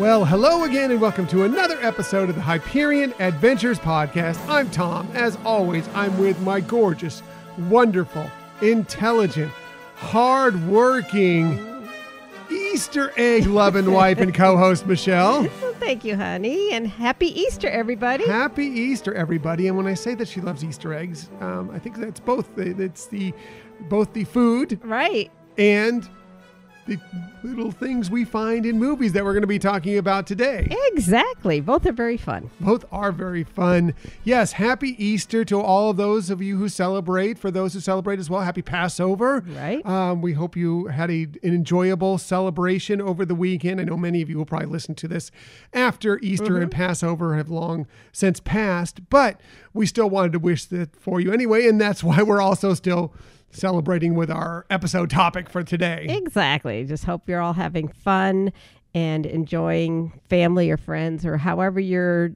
Well, hello again and welcome to another episode of the Hyperion Adventures Podcast. I'm Tom. As always, I'm with my gorgeous, wonderful, intelligent, hard-working, Easter egg-loving wife and co-host, Michelle. Thank you, honey. And happy Easter, everybody. Happy Easter, everybody. And when I say that she loves Easter eggs, I think that's both. It's both the food. Right. And the little things we find in movies that we're going to be talking about today. Exactly. Both are very fun. Both are very fun. Yes. Happy Easter to all of those of you who celebrate. For those who celebrate as well, happy Passover. Right. We hope you had an enjoyable celebration over the weekend. I know many of you will probably listen to this after Easter and Passover have long since passed, but we still wanted to wish that for you anyway. And that's why we're also still celebrating with our episode topic for today. Exactly. Just hope you're all having fun and enjoying family or friends or however you're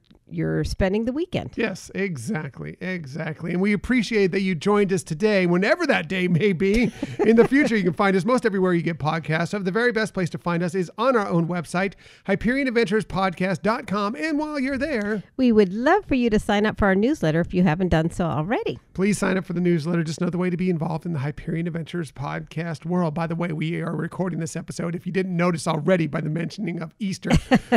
spending the weekend. Yes, exactly. Exactly. And we appreciate that you joined us today, whenever that day may be. In the future, you can find us most everywhere you get podcasts. So the very best place to find us is on our own website, HyperionAdventuresPodcast.com. And while you're there, we would love for you to sign up for our newsletter if you haven't done so already. Please sign up for the newsletter. Just another way to be involved in the Hyperion Adventures podcast world. By the way, we are recording this episode, if you didn't notice already by the mentioning of Easter,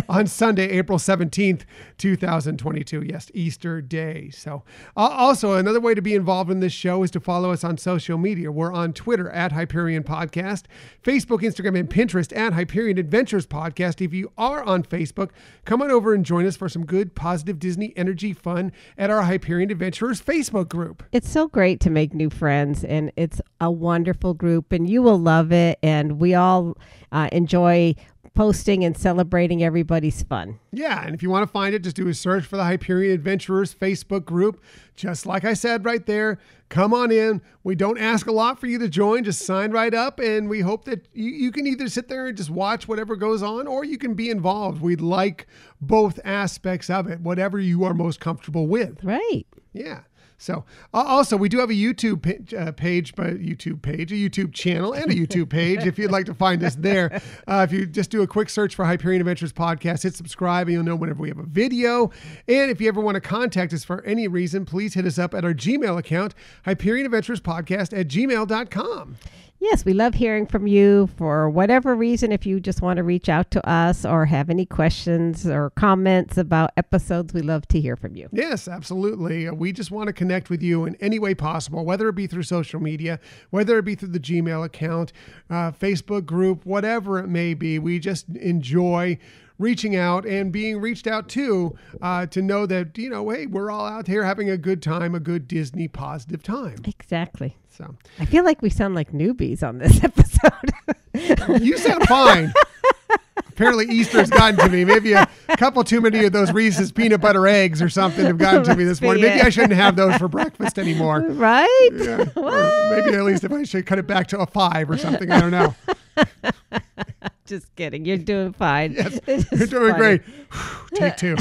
on Sunday, April 17th, 2022. Yes, Easter Day. So also another way to be involved in this show is to follow us on social media. We're on Twitter at Hyperion Podcast, Facebook, Instagram, and Pinterest at Hyperion Adventures Podcast. If you are on Facebook, come on over and join us for some good, positive Disney energy fun at our Hyperion Adventurers Facebook group. It's so great to make new friends, and it's a wonderful group, and you will love it. And we all enjoy posting and celebrating everybody's fun. Yeah, and if you want to find it, just do a search for the Hyperion Adventurers Facebook group. Just like I said right there, come on in. We don't ask a lot for you to join. Just sign right up, and we hope that you can either sit there and just watch whatever goes on, or you can be involved. We'd like both aspects of it, whatever you are most comfortable with. Right. Yeah. So also, we do have a YouTube channel and a YouTube page if you'd like to find us there. If you just do a quick search for Hyperion Adventures Podcast, hit subscribe, and you'll know whenever we have a video. And if you ever want to contact us for any reason, please hit us up at our Gmail account, HyperionAdventuresPodcast@gmail.com. Yes, we love hearing from you for whatever reason. If you just want to reach out to us or have any questions or comments about episodes, we love to hear from you. Yes, absolutely. We just want to connect with you in any way possible, whether it be through social media, whether it be through the Gmail account, Facebook group, whatever it may be. We just enjoy reaching out and being reached out to know that, you know, hey, we're all out here having a good time, a good Disney positive time. Exactly. So I feel like we sound like newbies on this episode. You sound fine. Apparently Easter's gotten to me. Maybe a couple too many of those Reese's peanut butter eggs or something have gotten to me this morning. Maybe I shouldn't have those for breakfast anymore. Right? Yeah. Maybe at least if I should cut it back to a 5 or something. I don't know. Just kidding. You're doing fine. Yes, you're doing funny. Great. Take two.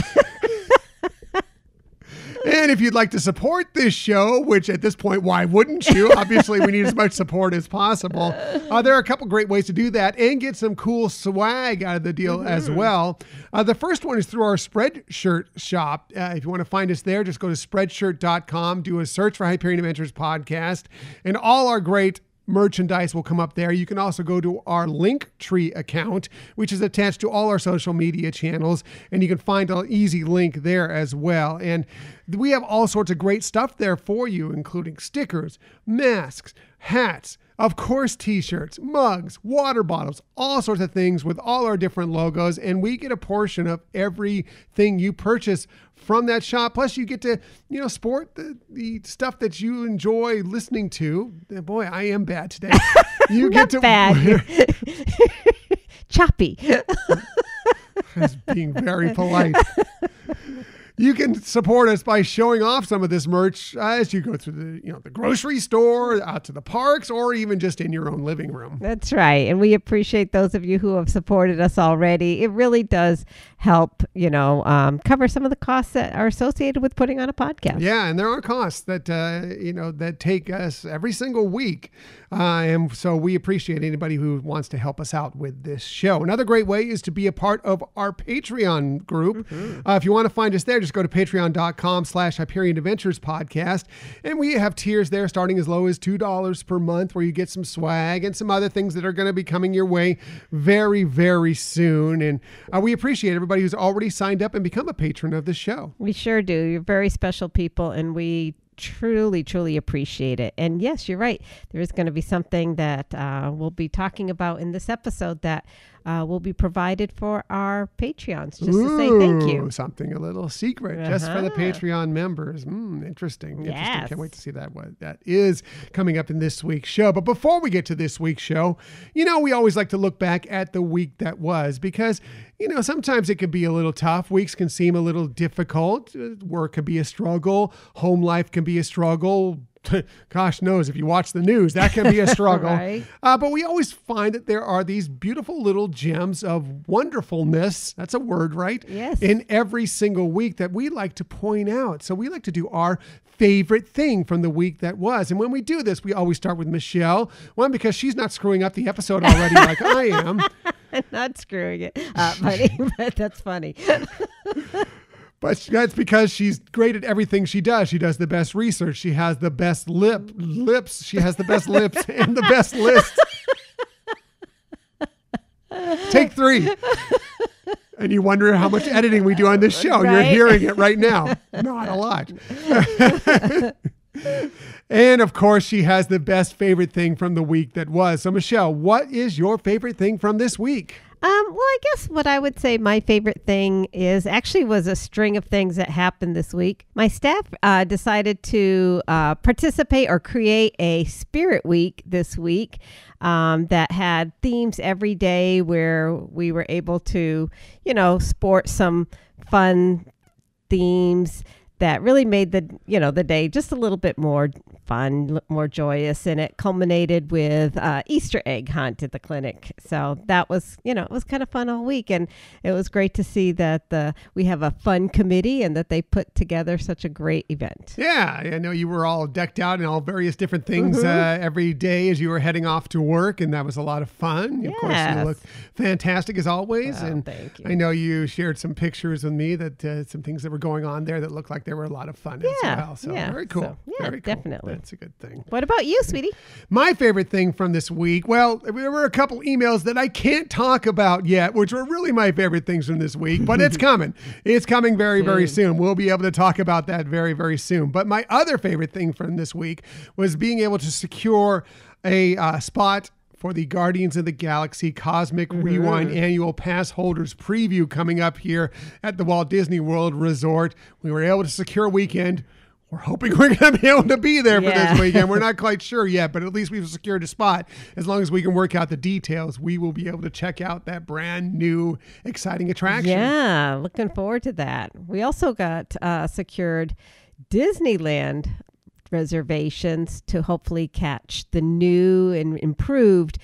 And if you'd like to support this show, which at this point, why wouldn't you? Obviously, we need as much support as possible. There are a couple great ways to do that and get some cool swag out of the deal as well. The first one is through our Spreadshirt shop. If you want to find us there, just go to Spreadshirt.com, do a search for Hyperion Adventures Podcast, and all our great merchandise will come up there. You can also go to our Linktree account, which is attached to all our social media channels, and you can find an easy link there as well. And we have all sorts of great stuff there for you, including stickers, masks, hats, of course, t-shirts, mugs, water bottles, all sorts of things with all our different logos. And we get a portion of everything you purchase from that shop. Plus, you get to, you know, sport the stuff that you enjoy listening to. Boy, I am bad today. You get to bad. Choppy. I was being very polite. You can support us by showing off some of this merch as you go through the grocery store, out to the parks, or even just in your own living room. That's right. And we appreciate those of you who have supported us already. It really does help, cover some of the costs that are associated with putting on a podcast. Yeah. And there are costs that, that take us every single week. And so we appreciate anybody who wants to help us out with this show. Another great way is to be a part of our Patreon group. Mm-hmm. If you want to find us there, just go to patreon.com/HyperionAdventuresPodcast. And we have tiers there starting as low as $2 per month, where you get some swag and some other things that are going to be coming your way very, very soon. And we appreciate everybody who's already signed up and become a patron of the show. We sure do. You're very special people, and we truly, truly appreciate it. And yes, you're right. There is going to be something that we'll be talking about in this episode that will be provided for our Patreons, just to say thank you. Something a little secret just for the Patreon members. Interesting. Yes. Interesting. Can't wait to see what that is coming up in this week's show. But before we get to this week's show, we always like to look back at the week that was, because sometimes it can be a little tough. Weeks can seem a little difficult. Work can be a struggle. Home life can be a struggle. Gosh knows, if you watch the news, that can be a struggle. Right? But we always find that there are these beautiful little gems of wonderfulness. That's a word, right? Yes. In every single week that we like to point out. So we like to do our favorite thing from the week that was. And when we do this, we always start with Michelle. One, because she's not screwing up the episode already like I am. Not screwing it up, honey, but that's funny. But that's because she's great at everything she does. She does the best research. She has the best lips. She has the best lips and the best list. Take three. And you wonder how much editing we do on this show. Right? You're hearing it right now. Not a lot. And of course, she has the best favorite thing from the week that was. So Michelle, what is your favorite thing from this week? Well, I guess what I would say my favorite thing was a string of things that happened this week. My staff decided to participate or create a spirit week this week that had themes every day, where we were able to, sport some fun themes that really made the day just a little bit more fun, more joyous, and it culminated with Easter egg hunt at the clinic. So that was, it was kind of fun all week, and it was great to see that we have a fun committee and that they put together such a great event. Yeah, I know you were all decked out in all various different things every day as you were heading off to work, and that was a lot of fun. Yes. Of course, you looked fantastic as always, and thank you. I know you shared some pictures with me that some things that were going on there that looked like they were a lot of fun as well. So very cool. So, very cool. Definitely. That's a good thing. What about you, sweetie? My favorite thing from this week, well, there were a couple emails that I can't talk about yet, which were really my favorite things from this week, but it's coming. It's coming very, very soon. We'll be able to talk about that very, very soon. But my other favorite thing from this week was being able to secure a spot for the Guardians of the Galaxy Cosmic Rewind Annual Pass Holders Preview coming up here at the Walt Disney World Resort. We were able to secure a weekend. We're hoping we're going to be able to be there for this weekend. We're not quite sure yet, but at least we've secured a spot. As long as we can work out the details, we will be able to check out that brand new, exciting attraction. Yeah, looking forward to that. We also got secured Disneyland reservations to hopefully catch the new and improved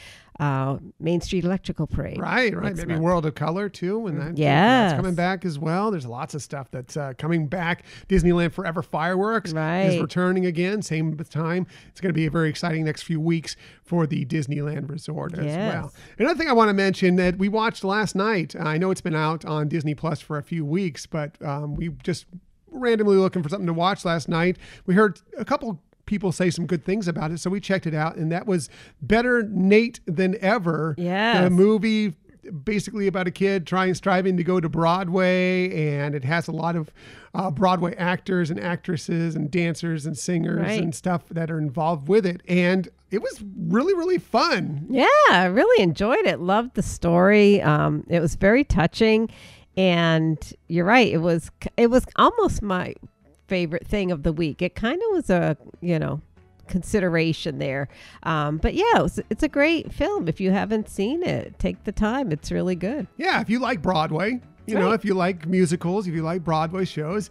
Main Street Electrical Parade. Right. Maybe World of Color too. And that's coming back as well. There's lots of stuff that's coming back. Disneyland Forever Fireworks is returning again, same time. It's going to be a very exciting next few weeks for the Disneyland Resort as well. Another thing I want to mention that we watched last night, I know it's been out on Disney Plus for a few weeks, but we just randomly looking for something to watch last night. We heard a couple people say some good things about it, so we checked it out, and that was Better Nate Than Ever. Yeah, a movie basically about a kid striving to go to Broadway, and it has a lot of Broadway actors and actresses and dancers and singers and stuff that are involved with it, and it was really, really fun. Yeah, I really enjoyed it. Loved the story. It was very touching, and you're right, it was almost my favorite thing of the week. It kind of was a consideration there, but it's a great film. If you haven't seen it, take the time. It's really good. Yeah, if you like Broadway, You know, if you like musicals, if you like Broadway shows,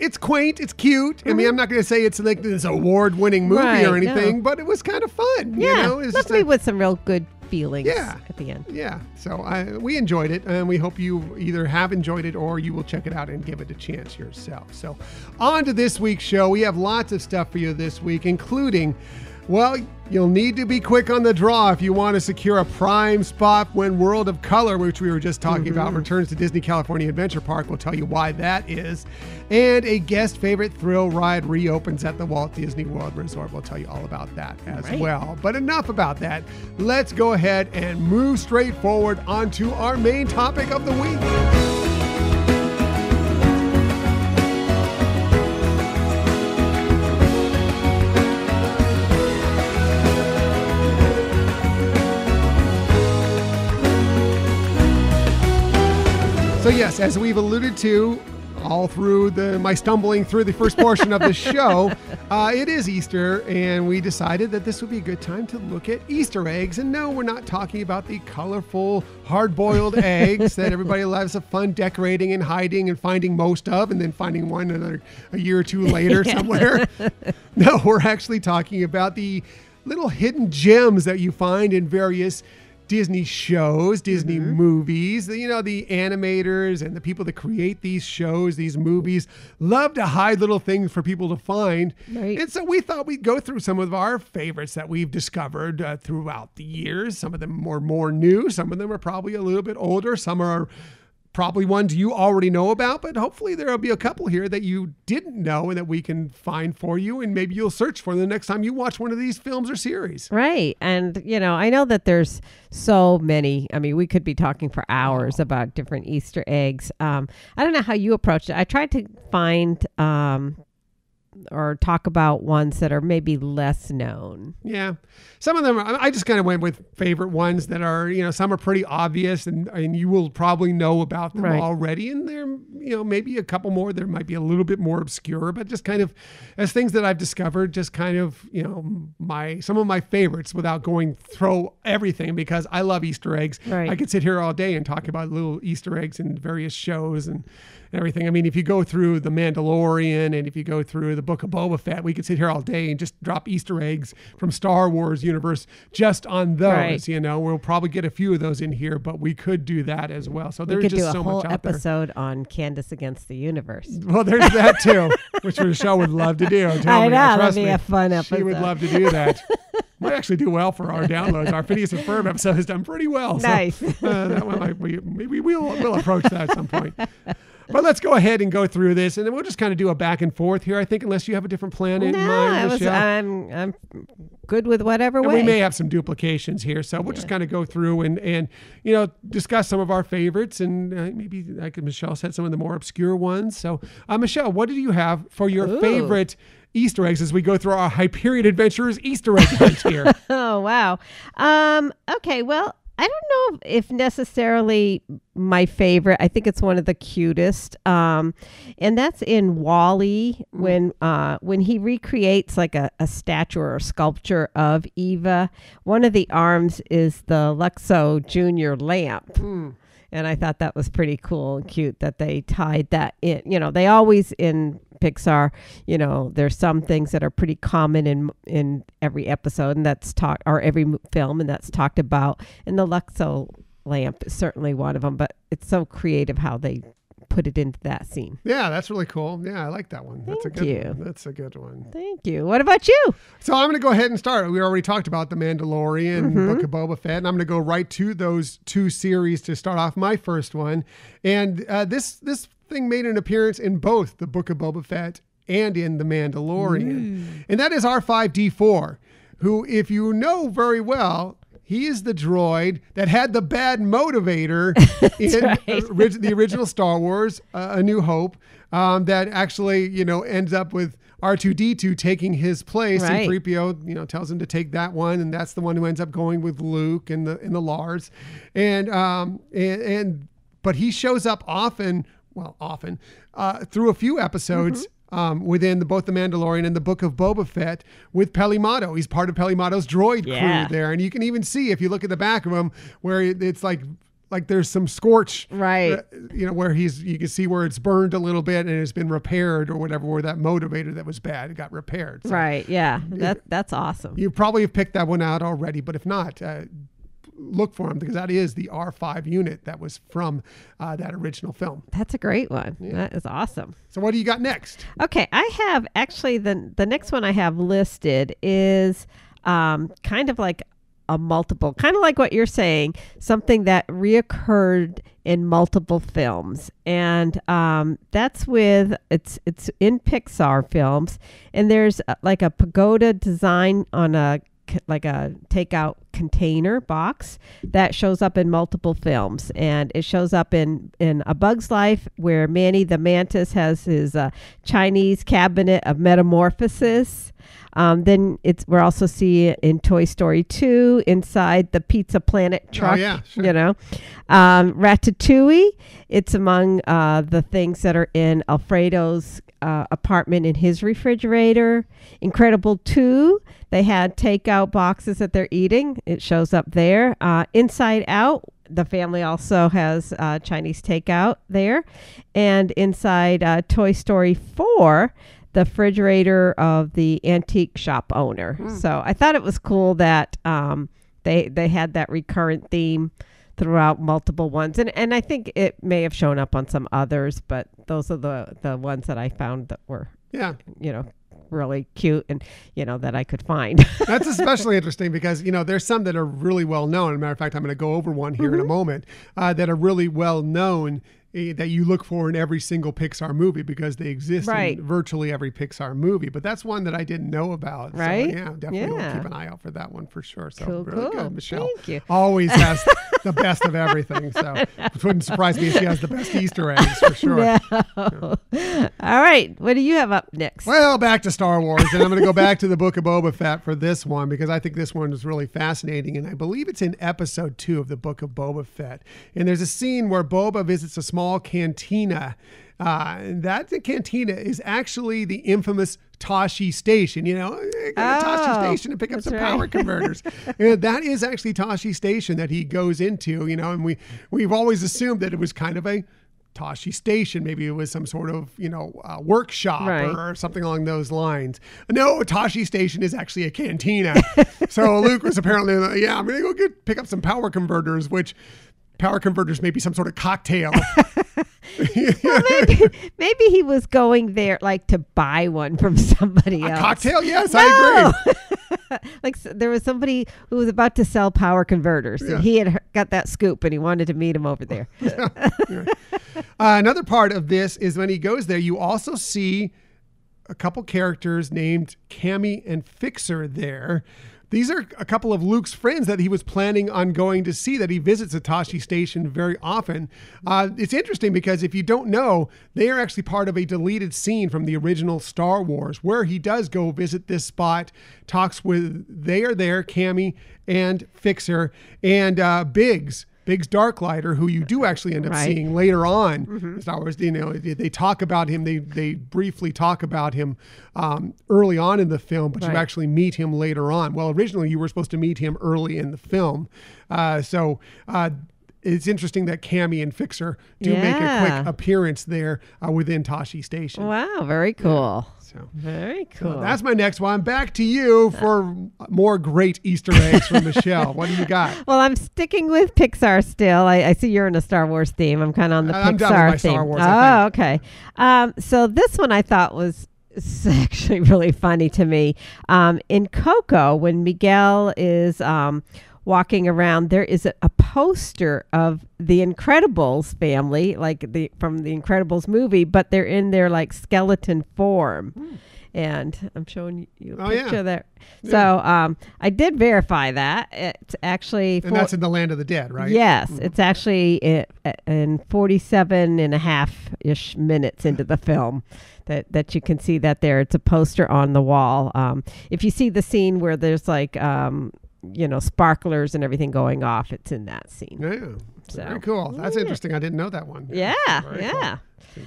it's quaint, it's cute. Mm-hmm. I mean, I'm not going to say it's like this award-winning movie or anything, but it was kind of fun. Yeah, you know? It left me with some real good feelings at the end. Yeah, so we enjoyed it, and we hope you either have enjoyed it or you will check it out and give it a chance yourself. So on to this week's show. We have lots of stuff for you this week, including... Well, you'll need to be quick on the draw if you want to secure a prime spot when World of Color, which we were just talking about, returns to Disney California Adventure Park. We'll tell you why that is. And a guest favorite thrill ride reopens at the Walt Disney World Resort. We'll tell you all about that as well. But enough about that. Let's go ahead and move straight forward onto our main topic of the week. So yes, as we've alluded to all through my stumbling through the first portion of the show, it is Easter, and we decided that this would be a good time to look at Easter eggs. And no, we're not talking about the colorful, hard-boiled eggs that everybody loves of fun decorating and hiding and finding most of, and then finding one another a year or two later somewhere. No, we're actually talking about the little hidden gems that you find in various Disney shows, Disney movies. You know, the animators and the people that create these shows, these movies, love to hide little things for people to find. Right. And so we thought we'd go through some of our favorites that we've discovered throughout the years. Some of them were more new. Some of them are probably a little bit older. Some are probably ones you already know about, but hopefully there'll be a couple here that you didn't know and that we can find for you, and maybe you'll search for the next time you watch one of these films or series. Right. And, you know, I know that there's so many. I mean, we could be talking for hours about different Easter eggs. I don't know how you approached it. I tried to find... or talk about ones that are maybe less known. Yeah. Some of them, I just kind of went with favorite ones that are, you know, some are pretty obvious and you will probably know about them already. And there, you know, maybe a couple more, there might be a little bit more obscure, but just kind of as things that I've discovered, just kind of, you know, some of my favorites without going through everything, because I love Easter eggs. Right. I could sit here all day and talk about little Easter eggs in various shows and everything. I mean, if you go through The Mandalorian and if you go through the Book of Boba Fett, we could sit here all day and just drop Easter eggs from Star Wars universe just on those. Right. You know, we'll probably get a few of those in here, but we could do that as well. So there's just so much out there. We could do a whole episode on Candace Against the Universe. Well, there's that too, which Rochelle would love to do. I know, that'd be a fun episode. She would love to do that. Might actually do well for our downloads. Our Phineas and Ferb episode has done pretty well. Nice. So, that one might be, maybe we'll approach that at some point. But let's go ahead and go through this, and then we'll just kind of do a back and forth here, I think, unless you have a different plan in mind, Michelle. I'm good with whatever way. We may have some duplications here, so we'll just kind of go through and you know, discuss some of our favorites, and maybe, like Michelle said, some of the more obscure ones. So, Michelle, what do you have for your favorite Easter eggs as we go through our Hyperion Adventures Easter egg hunt here? Oh, wow. Okay, well, I don't know if necessarily my favorite. I think it's one of the cutest. And that's in WALL-E when he recreates like a statue or a sculpture of Eva. One of the arms is the Luxo Jr. lamp. Mm. And I thought that was pretty cool and cute that they tied that in. You know, they always in Pixar, you know, there's some things that are pretty common in every episode and that's talked, or every film, and that's talked about. And the Luxo lamp is certainly one of them, but it's so creative how they put it into that scene. Yeah, that's really cool. Yeah, I like that one. That's a good one. Thank you. What about you? So I'm going to go ahead and start. We already talked about The Mandalorian, Book of Boba Fett, and I'm going to go right to those two series to start off my first one. And this thing made an appearance in both the Book of Boba Fett and in The Mandalorian. And that is R5-D4, who, if you know very well, he is the droid that had the bad motivator in the original Star Wars, A New Hope, that actually, you know, ends up with R2-D2 taking his place, and 3PO, you know, tells him to take that one, and that's the one who ends up going with Luke and the Lars, but he shows up often through a few episodes. Within both The Mandalorian and the Book of Boba Fett with Pelimoto. He's part of Pelimoto's droid crew there. And you can even see, if you look at the back of him, where it's like like there's some scorch, right? You know, where you can see where it's burned a little bit and it's been repaired or whatever, where that motivator that was bad got repaired. So, right. Yeah. That's awesome. You probably have picked that one out already, but if not, look for them, because that is the R5 unit that was from that original film. That's a great one. Yeah. That is awesome. So what do you got next? Okay, I have actually the next one I have listed is kind of like a multiple, kind of like what you're saying, something that reoccurred in multiple films. And that's with, it's in Pixar films, and there's like a pagoda design on a takeout container box that shows up in multiple films, and it shows up in A Bug's Life, where Manny the Mantis has his Chinese cabinet of metamorphosis. Then we're also seeing in Toy Story 2 inside the Pizza Planet truck. Oh, yeah, sure. You know, Ratatouille. It's among the things that are in Alfredo's apartment in his refrigerator. Incredible 2, they had takeout boxes that they're eating. It shows up there. Inside Out, the family also has Chinese takeout there. And inside Toy Story 4, the refrigerator of the antique shop owner. Mm. So I thought it was cool that they had that recurrent theme throughout multiple ones. And I think it may have shown up on some others, but those are the ones that I found that were, really cute and, that I could find. That's especially interesting because, there's some that are really well known. As a matter of fact, I'm going to go over one here in a moment that are really well known that you look for in every single Pixar movie because they exist in virtually every Pixar movie. But that's one that I didn't know about. Right. So, definitely keep an eye out for that one for sure. So cool, really good, Michelle. Thank you. Always has the best of everything. So it wouldn't surprise me if she has the best Easter eggs for sure. No. Yeah. All right. What do you have up next? Well, back to Star Wars. And I'm going to go back to the Book of Boba Fett for this one because I think this one is really fascinating. And I believe it's in episode 2 of the Book of Boba Fett. And there's a scene where Boba visits a small cantina. That the cantina is actually the infamous Tosche Station. Tosche Station to pick up some power converters. That is actually Tosche Station that he goes into, and we've always assumed that it was kind of a Tosche Station. Maybe it was some sort of, workshop or something along those lines. No, Tosche Station is actually a cantina. So Luke was apparently, I'm going to go pick up some power converters, which power converters may be some sort of cocktail. Well, maybe he was going there like to buy one from somebody else. A cocktail? Yes, no. I agree. There was somebody who was about to sell power converters. Yeah. And he had got that scoop and he wanted to meet him over there. Another part of this is when he goes there, you also see a couple characters named Cammie and Fixer there. These are a couple of Luke's friends that he was planning on going to see, that he visits Tosche Station very often. It's interesting because if you don't know, they are actually part of a deleted scene from the original Star Wars where he does go visit this spot, talks with, they are there, Cammie and Fixer, and Biggs Darklighter, who you do actually end up seeing later on. Star Wars, they talk about him. They briefly talk about him early on in the film, but you actually meet him later on. Well, originally you were supposed to meet him early in the film. So it's interesting that Cammie and Fixer do make a quick appearance there within Tosche Station. Wow, very cool. Yeah. So, very cool. So that's my next one. Back to you for more great Easter eggs from Michelle. What do you got? Well, I'm sticking with Pixar still. I see you're in a Star Wars theme. I'm kind of on the Pixar done with my theme. Star Wars, I think. Okay. So this one I thought was actually really funny to me. In Coco, when Miguel is walking around, there is a poster of the Incredibles family, from the Incredibles movie, but they're in their skeleton form. Mm. And I'm showing you a picture there. Yeah. So I did verify that. It's actually... And that's in the Land of the Dead, right? Yes. Mm-hmm. It's actually in 47.5-ish minutes into the film that you can see that there. It's a poster on the wall. If you see the scene where there's sparklers and everything going off, it's in that scene. Yeah. So. Very cool. That's interesting. I didn't know that one. Yeah.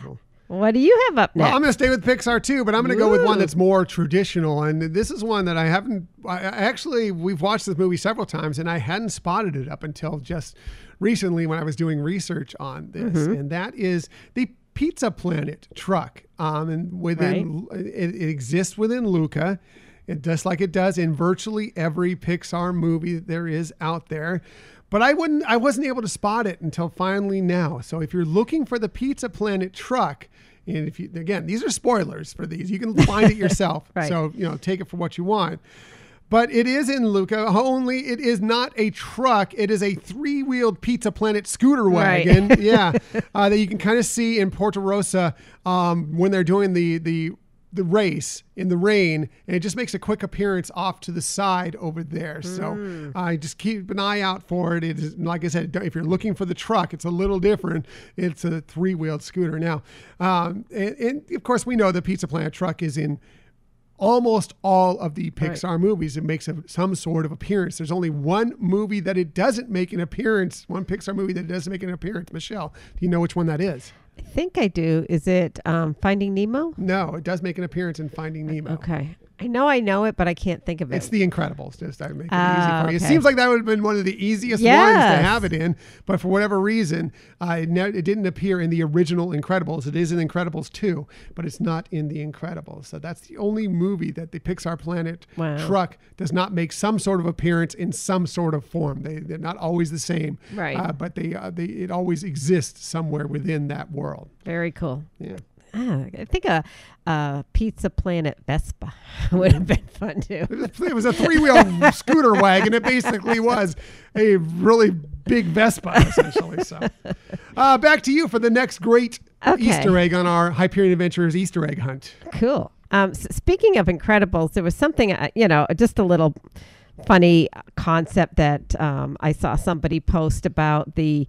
Cool. What do you have up next? Well, I'm going to stay with Pixar too, but I'm going to go with one that's more traditional. And this is one that I haven't, actually, we've watched this movie several times and I hadn't spotted it up until just recently when I was doing research on this. Mm-hmm. And that is the Pizza Planet truck. And within, it exists within Luca. It, just like it does in virtually every Pixar movie there is out there. But I wasn't able to spot it until finally now. So if you're looking for the Pizza Planet truck, and if you, again, these are spoilers for these. You can find it yourself. Right. So, you know, take it for what you want. But it is in Luca, only it is not a truck. It is a three-wheeled Pizza Planet scooter wagon. Right. Yeah. That you can kind of see in Porta Rossa when they're doing the race in the rain, and it just makes a quick appearance off to the side over there. So I just keep an eye out for it. It is, like I said, if you're looking for the truck, it's a little different. It's a three-wheeled scooter now. And of course we know the Pizza Planet truck is in almost all of the Pixar movies. It makes some sort of appearance. There's only one movie that it doesn't make an appearance, one Pixar movie that doesn't make an appearance. Michelle, do you know which one that is? I think I do. Is it Finding Nemo? No, it does make an appearance in Finding Nemo. Okay. I know it, but I can't think of it. It's The Incredibles. Just I make it easy for you. Okay. It seems like that would have been one of the easiest ones to have it in, but for whatever reason, it didn't appear in the original Incredibles. It is in Incredibles 2, but it's not in The Incredibles. So that's the only movie that the Pixar Planet truck does not make some sort of appearance in some sort of form. They're not always the same, but it always exists somewhere within that world. Very cool. Yeah. I think a Pizza Planet Vespa would have been fun too. It was a three-wheel scooter wagon. It basically was a really big Vespa, essentially. So, back to you for the next great Easter egg on our Hyperion Adventures Easter egg hunt. Cool. So speaking of Incredibles, there was something, just a little funny concept that I saw somebody post about the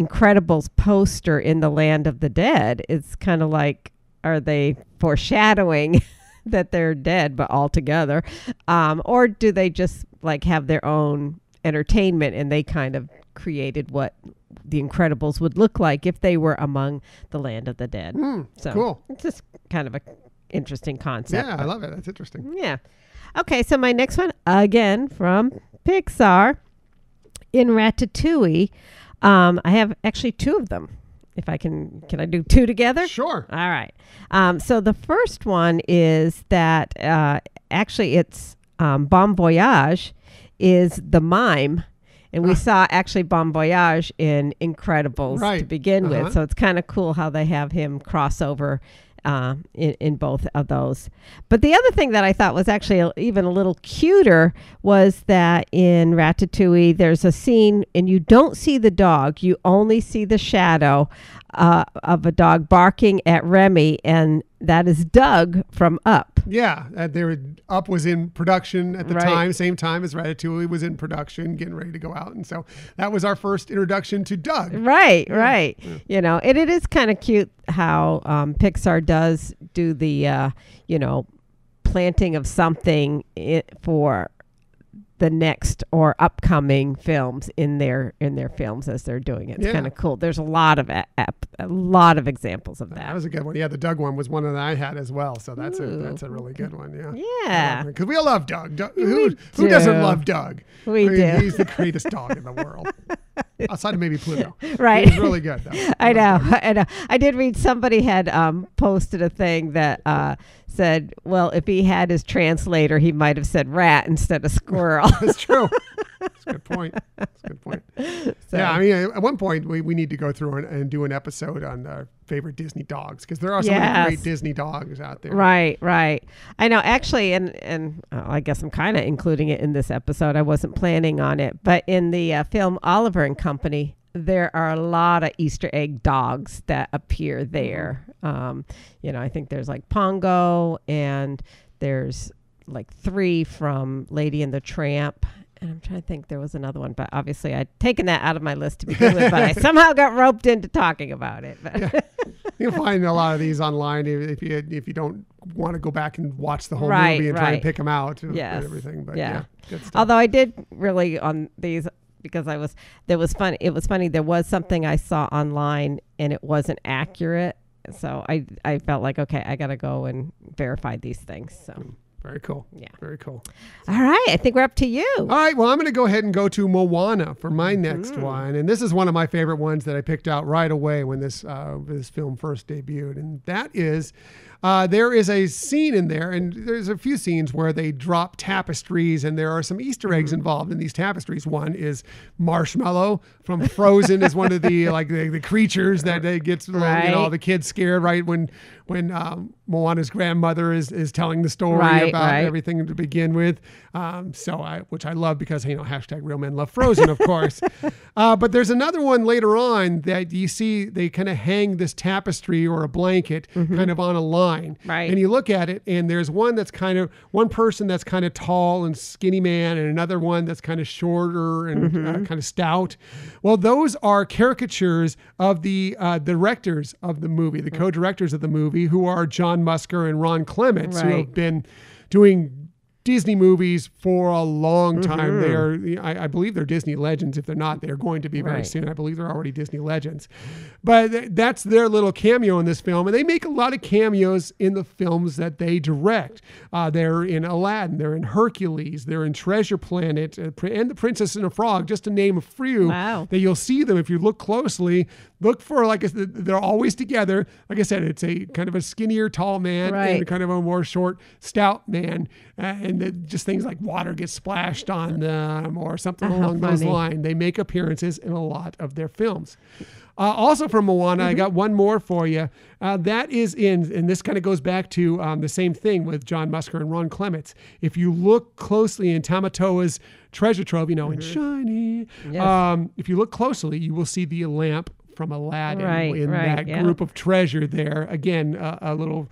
Incredibles poster in the Land of the Dead. It's kind of like, are they foreshadowing that they're dead, but all together? Or do they just like have their own entertainment and they kind of created what the Incredibles would look like if they were among the Land of the Dead? So cool. It's just kind of an interesting concept. Yeah, I love it. That's interesting. Yeah. Okay, so my next one, again, from Pixar. In Ratatouille, I have actually two of them. If I can I do two together? Sure. All right. So the first one is that actually it's Bon Voyage is the mime. And we saw actually Bon Voyage in Incredibles to begin with. So it's kind of cool how they have him cross over in both of those. But the other thing that I thought was actually even a little cuter was that in Ratatouille, there's a scene and you don't see the dog. You only see the shadow of a dog barking at Remy, and that is Doug from Up. Yeah, Up was in production at the time, same time as Ratatouille was in production, getting ready to go out. And so that was our first introduction to Doug. Right. Yeah. You know, and it is kind of cute how Pixar does do the, planting of something for the next or upcoming films in their films as they're doing it. It's kind of cool. There's a lot of examples of that. That was a good one. Yeah, the Doug one was one that I had as well. So that's a really good one. Yeah. Yeah. Because we all love Doug. Who doesn't love Doug? I mean, he's the greatest dog in the world. Outside of maybe Pluto. Right. It was really good, though. I know. I did read somebody had posted a thing that said, well, if he had his translator, he might have said rat instead of squirrel. That's true. That's a good point. So, yeah, I mean, at one point, we need to go through and do an episode on our favorite Disney dogs, because there are so many great Disney dogs out there. Right. I know, actually, and I guess I'm kind of including it in this episode. I wasn't planning on it, but in the film Oliver and Company, there are a lot of Easter egg dogs that appear there. I think there's like Pongo, and there's like three from Lady and the Tramp. And I'm trying to think, there was another one, but obviously I'd taken that out of my list to begin with, but I somehow got roped into talking about it. Yeah. You'll find a lot of these online if you don't want to go back and watch the whole movie and try and pick them out and everything. But yeah, although I did really on these, because it was funny. There was something I saw online and it wasn't accurate. So I felt like, okay, I got to go and verify these things. So very cool. Yeah. Very cool. All right. I think we're up to you. All right. Well, I'm going to go ahead and go to Moana for my next one. And this is one of my favorite ones that I picked out right away when this film first debuted. And that is, there is a scene in there, and there's a few scenes where they drop tapestries, and there are some Easter eggs involved in these tapestries. One is Marshmallow from Frozen is one of the like the creatures that gets right. You know, all the kids scared right when Moana's grandmother is telling the story about everything to begin with. Which I love because, you know, #RealMenLoveFrozen, of course. But there's another one later on that you see they kind of hang this tapestry or a blanket kind of on a line. Right. And you look at it, and there's one that's kind of one person that's kind of tall and skinny man, and another one that's kind of shorter and kind of stout. Well, those are caricatures of the directors of the movie, the co-directors of the movie, who are John Musker and Ron Clements, who have been doing Disney movies for a long time. I believe they're Disney legends. If they're not, they're going to be very soon. I believe they're already Disney legends. But that's their little cameo in this film. And they make a lot of cameos in the films that they direct. They're in Aladdin. They're in Hercules. They're in Treasure Planet and The Princess and the Frog, just to name a few that you'll see them if you look closely. Look for, like, they're always together. Like I said, it's a kind of a skinnier, tall man and kind of a more short, stout man. And just things like water gets splashed on them or something along those lines. They make appearances in a lot of their films. Also from Moana, I got one more for you. That is and this kind of goes back to the same thing with John Musker and Ron Clements. If you look closely in Tamatoa's treasure trove, you know, in Shiny, if you look closely, you will see the lamp from Aladdin in that group of treasure there. Again, a little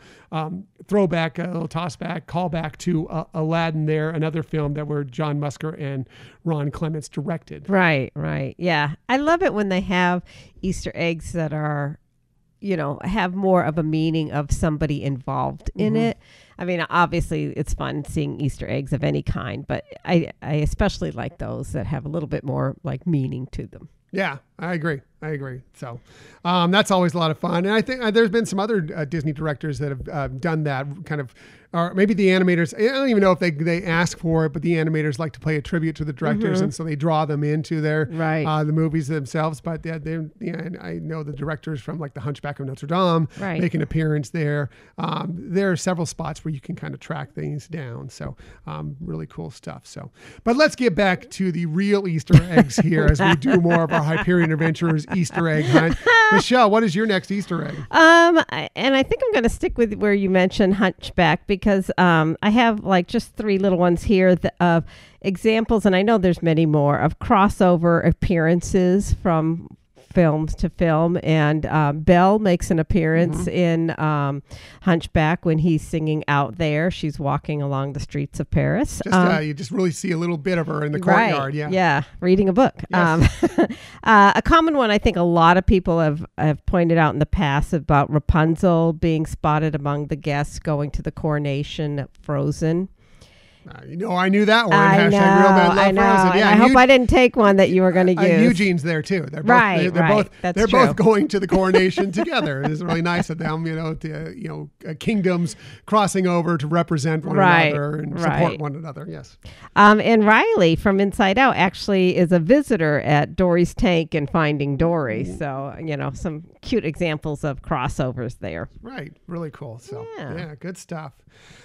throwback, a little tossback, callback to Aladdin there, another film that were John Musker and Ron Clements directed. Right. Yeah. I love it when they have Easter eggs that are, you know, have more of a meaning of somebody involved in it. I mean, obviously it's fun seeing Easter eggs of any kind, but I especially like those that have a little bit more like meaning to them. Yeah, I agree. So that's always a lot of fun. And I think there's been some other Disney directors that have done that kind of, or maybe the animators. I don't even know if they ask for it, but the animators like to play a tribute to the directors. And so they draw them into their the movies themselves. But I know the directors from like The Hunchback of Notre Dame make an appearance there. There are several spots where you can kind of track things down. So really cool stuff. So, but let's get back to the real Easter eggs here as we do more of our Hyperion Adventures Easter egg hunt. Michelle, what is your next Easter egg? And I think I'm going to stick with where you mentioned Hunchback, because I have like just three little ones here of examples, and I know there's many more, of crossover appearances from films to film. And Belle makes an appearance in Hunchback when he's singing Out There. She's walking along the streets of Paris. You just really see a little bit of her in the courtyard. Yeah, reading a book. Yes. A common one I think a lot of people have pointed out in the past about Rapunzel being spotted among the guests going to the coronation of Frozen. You know, I knew that one. #RealMenLoveFrozen. Yeah, I hope I didn't take one that you were going to use. Eugene's there too. They're both going to the coronation together. It's really nice of them, you know, kingdoms crossing over to represent one another and support one another. Yes. And Riley from Inside Out actually is a visitor at Dory's tank in Finding Dory. So, you know, some cute examples of crossovers there. Right. Really cool. So yeah good stuff.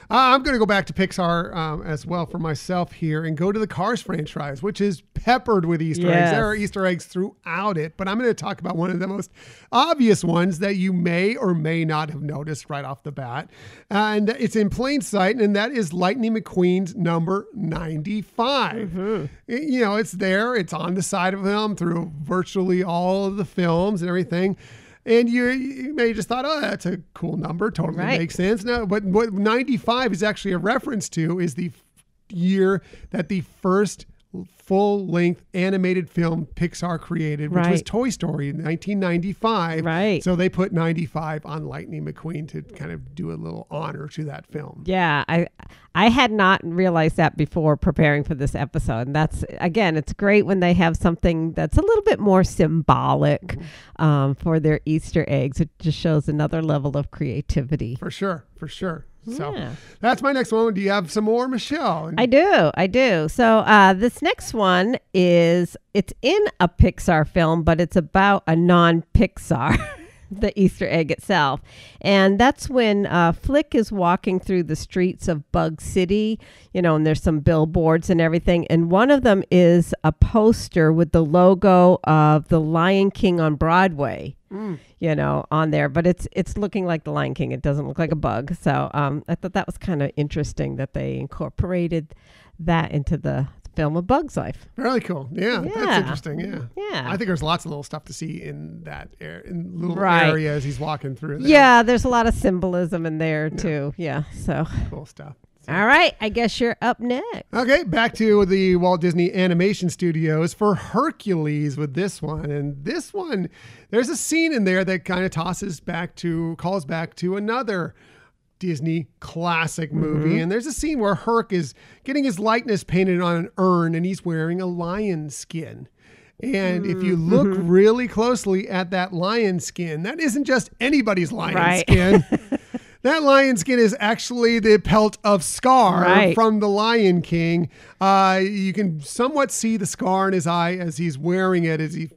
I'm going to go back to Pixar as well for myself here and go to the Cars franchise, which is peppered with Easter eggs. There are Easter eggs throughout it, but I'm going to talk about one of the most obvious ones that you may or may not have noticed right off the bat. And it's in plain sight, and that is Lightning McQueen's number 95. You know, it's there. It's on the side of him through virtually all of the films and everything. And you may have just thought, oh, that's a cool number. Totally makes sense. No, but what 95 is actually a reference to is the year that the first full-length animated film Pixar created, which was Toy Story in 1995. Right. So they put 95 on Lightning McQueen to kind of do a little honor to that film. Yeah, I had not realized that before preparing for this episode. And that's, again, it's great when they have something that's a little bit more symbolic for their Easter eggs. It just shows another level of creativity. For sure, for sure. So that's my next one. Do you have some more, Michelle? I do. I do. So this next one is, it's in a Pixar film, but it's about a non-Pixar, the Easter egg itself. And that's when Flick is walking through the streets of Bug City, you know, and there's some billboards and everything. And one of them is a poster with the logo of the Lion King on Broadway. You know, on there, but it's looking like the Lion King. It doesn't look like a bug. So I thought that was kind of interesting that they incorporated that into the film of Bug's Life. Really cool. Yeah. That's interesting. Yeah. I think there's lots of little stuff to see in that in little areas he's walking through there. Yeah. There's a lot of symbolism in there too. Yeah. So cool stuff. All right, I guess you're up next. Okay, back to the Walt Disney Animation Studios for Hercules with this one. And this one, there's a scene in there that kind of calls back to another Disney classic movie. And there's a scene where Herc is getting his likeness painted on an urn and he's wearing a lion skin. And if you look really closely at that lion skin, that isn't just anybody's lion skin. That lion skin is actually the pelt of Scar from The Lion King. You can somewhat see the scar in his eye as he's wearing it, as he's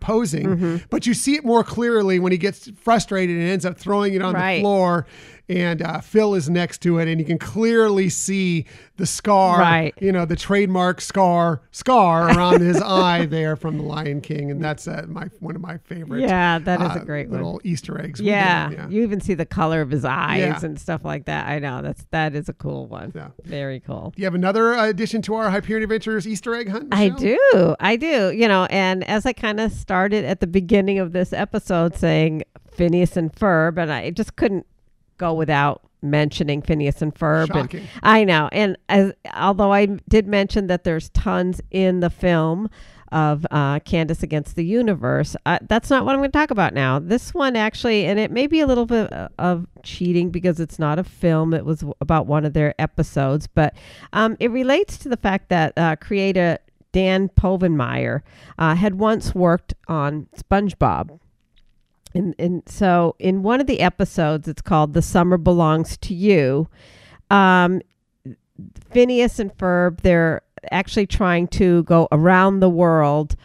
posing. But you see it more clearly when he gets frustrated and ends up throwing it on the floor. And Phil is next to it, and you can clearly see the scar, the trademark scar around his eye there from The Lion King. And that's one of my favorites. Yeah, that is a great little Easter eggs. Yeah, you even see the color of his eyes and stuff like that. I know, that is a cool one. Yeah. Very cool. Do you have another addition to our Hyperion Adventures Easter egg hunt, Michelle? I do. You know, and as I kind of started at the beginning of this episode saying Phineas and Ferb, and I just couldn't go without mentioning Phineas and Ferb. Shocking. And I know. And although I did mention that there's tons in the film of Candace Against the Universe, that's not what I'm going to talk about now. This one actually, and it may be a little bit of cheating because it's not a film. It was about one of their episodes, but it relates to the fact that creator Dan Povenmire had once worked on SpongeBob. And so in one of the episodes, it's called The Summer Belongs to You. Phineas and Ferb, they're actually trying to go around the world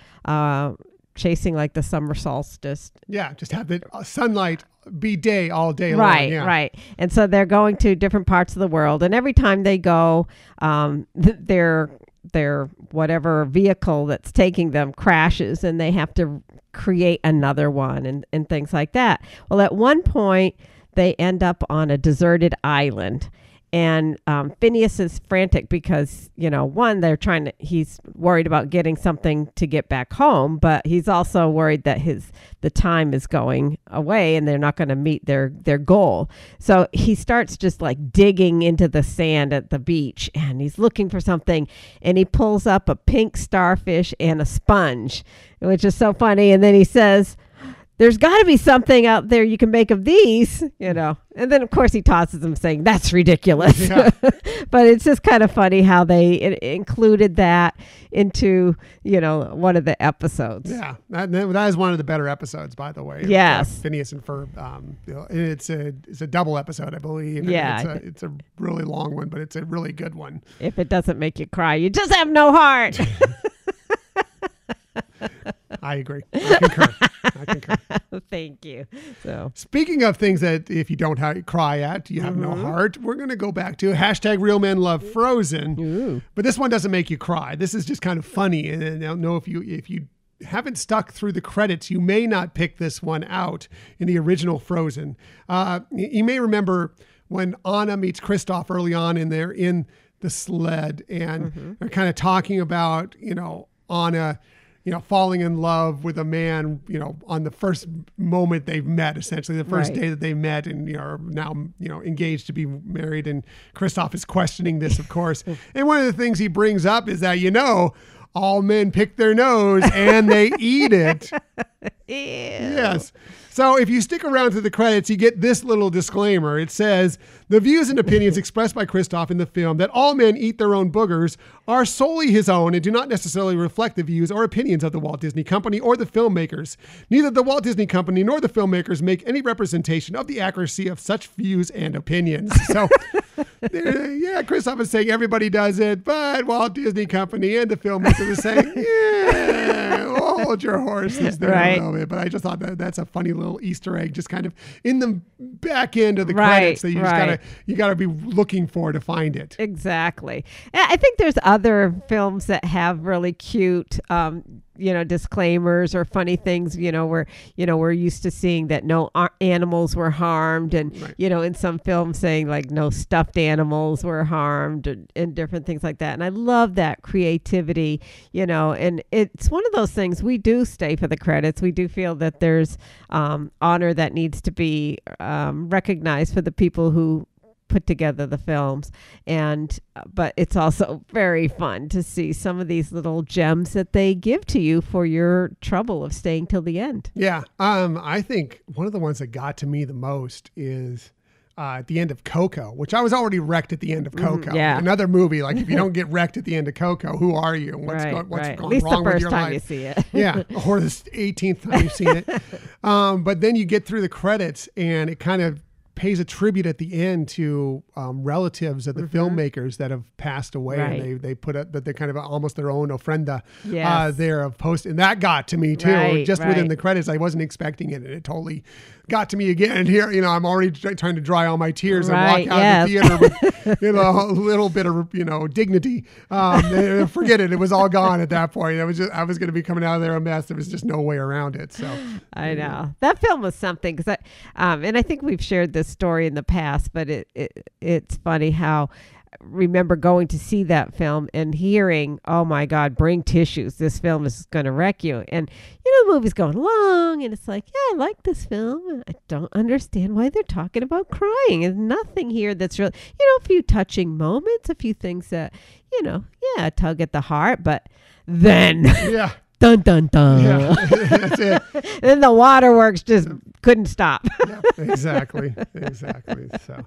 chasing like the summer solstice. Yeah, just have the sunlight be day all day long. Right. And so they're going to different parts of the world. And every time they go, their whatever vehicle that's taking them crashes and they have to create another one and things like that. Well, at one point, they end up on a deserted island. And Phineas is frantic because, you know, one, he's worried about getting something to get back home, but he's also worried that the time is going away and they're not going to meet their goal. So he starts just like digging into the sand at the beach and he's looking for something and he pulls up a pink starfish and a sponge, which is so funny. And then he says, "There's got to be something out there you can make of these, you know." And then, of course, he tosses them saying, "That's ridiculous." Yeah. But it's just kind of funny how they included that into, you know, one of the episodes. Yeah, that is one of the better episodes, by the way. Yes. Phineas and Ferb. It's a double episode, I believe. Yeah. It's a really long one, but it's a really good one. If it doesn't make you cry, you just have no heart. I agree. I concur. Thank you. So, speaking of things that if you don't cry at, you have no heart, we're going to go back to #RealMenLoveFrozen. Ooh. But this one doesn't make you cry. This is just kind of funny. And I don't know if you haven't stuck through the credits, you may not pick this one out in the original Frozen. You may remember when Anna meets Kristoff early on and they're in the sled and they're kind of talking about, you know, Anna you know, falling in love with a man, you know, on the first moment they've met, essentially the first day that they met, and you know, are now, you know, engaged to be married. And Kristoff is questioning this, of course. And one of the things he brings up is that, you know, all men pick their nose and they eat it. Ew. Yes. So if you stick around to the credits, you get this little disclaimer. It says, the views and opinions expressed by Kristoff in the film that all men eat their own boogers are solely his own and do not necessarily reflect the views or opinions of the Walt Disney Company or the filmmakers. Neither the Walt Disney Company nor the filmmakers make any representation of the accuracy of such views and opinions. So, yeah, Kristoff is saying everybody does it, but Walt Disney Company and the filmmakers are saying, yeah, well, hold your horses there a little bit. But I just thought that that's a funny little Easter egg, just kind of in the back end of the credits that you just gotta, you gotta be looking for to find it. Exactly. And I think there's other films that have really cute, you know, disclaimers or funny things, you know, we're used to seeing that no animals were harmed, and, you know, in some films saying like no stuffed animals were harmed, and different things like that. And I love that creativity, you know, and it's one of those things, we do stay for the credits. We do feel that there's honor that needs to be recognized for the people who put together the films, and but it's also very fun to see some of these little gems that they give to you for your trouble of staying till the end. Yeah. I think one of the ones that got to me the most is at the end of Coco, which I was already wrecked at the end of Coco. Yeah. Another movie, like if you don't get wrecked at the end of Coco, who are you? What's gone wrong with your life? At least the first time you see it. Yeah. Or the 18th time you've seen it. But then you get through the credits and it kind of pays a tribute at the end to relatives of the filmmakers that have passed away, and they put up that they're kind of almost their own ofrenda there of post, and that got to me too, just within the credits. I wasn't expecting it, and it totally got to me again. And here, you know, I'm already trying to dry all my tears and walk out of the theater with you know a little bit of dignity. Forget it; it was all gone at that point. It was just I was going to be coming out of there a mess. There was just no way around it. So I know that film was something because and I think we've shared this story in the past, but it's funny how I remember going to see that film and hearing, oh my God, bring tissues, this film is going to wreck you. And you know, the movie's going long and it's like, yeah, I like this film and I don't understand why they're talking about crying. There's nothing here that's really, you know, a few touching moments, a few things that, you know, yeah, tug at the heart, but then dun, dun, dun. That's it. And then the waterworks just couldn't stop. Exactly. Exactly. So,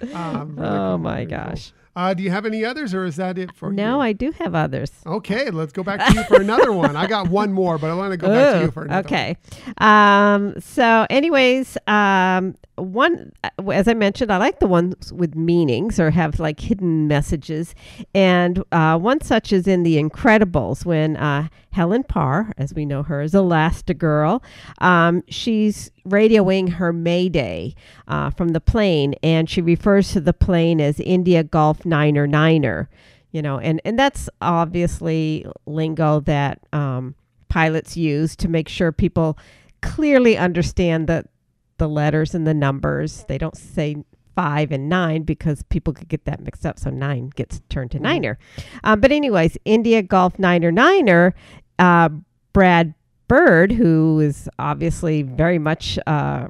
really oh my gosh. Do you have any others, or is that it for you? No, I do have others. Okay, let's go back to you for another one. I got one more, but I want to go back to you for another one. So anyways, one, as I mentioned, I like the ones with meanings or have like hidden messages. And one such is in The Incredibles when Helen Parr, as we know her as Elastigirl, she's radioing her mayday from the plane, and she refers to the plane as India Golf 9er, you know, and that's obviously lingo that pilots use to make sure people clearly understand the letters and the numbers. They don't say 5 and 9 because people could get that mixed up, so 9 gets turned to 9er. But anyways, India Golf 9er, Brad Bird, who is obviously very much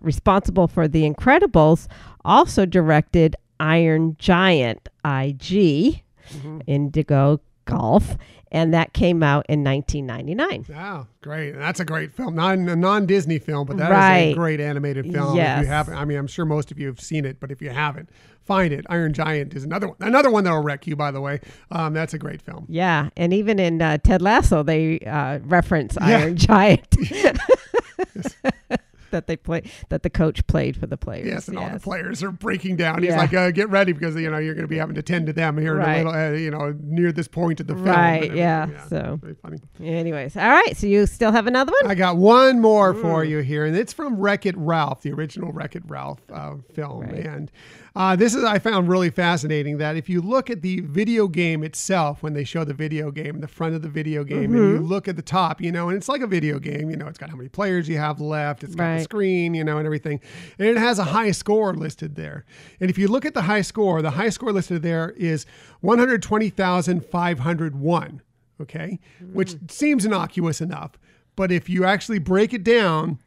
responsible for The Incredibles, also directed Iron Giant, IG, Indigo Golf, and that came out in 1999. Wow, great. And that's a great film. Not a non-Disney film, but that is a great animated film. Yes. If you haven't, I mean, I'm sure most of you have seen it, but if you haven't, find it. Iron Giant is another one that'll wreck you, by the way. That's a great film. Yeah, and even in Ted Lasso, they reference Iron Giant. That they play, that the coach played for the players. Yes, and all the players are breaking down. He's like, get ready because you know you're going to be having to tend to them here in a little, you know, near this point of the film. Right. Yeah. So. Very funny. Anyways, all right. So you still have another one? I got one more for you here, and it's from Wreck-It Ralph, the original Wreck-It Ralph film, and this is I found really fascinating that if you look at the video game itself, when they show the video game, the front of the video game, and you look at the top, you know, and it's like a video game, you know, it's got how many players you have left, it's got screen, you know, and everything. And it has a high score listed there. And if you look at the high score listed there is 120,501. okay? Which seems innocuous enough, but if you actually break it down,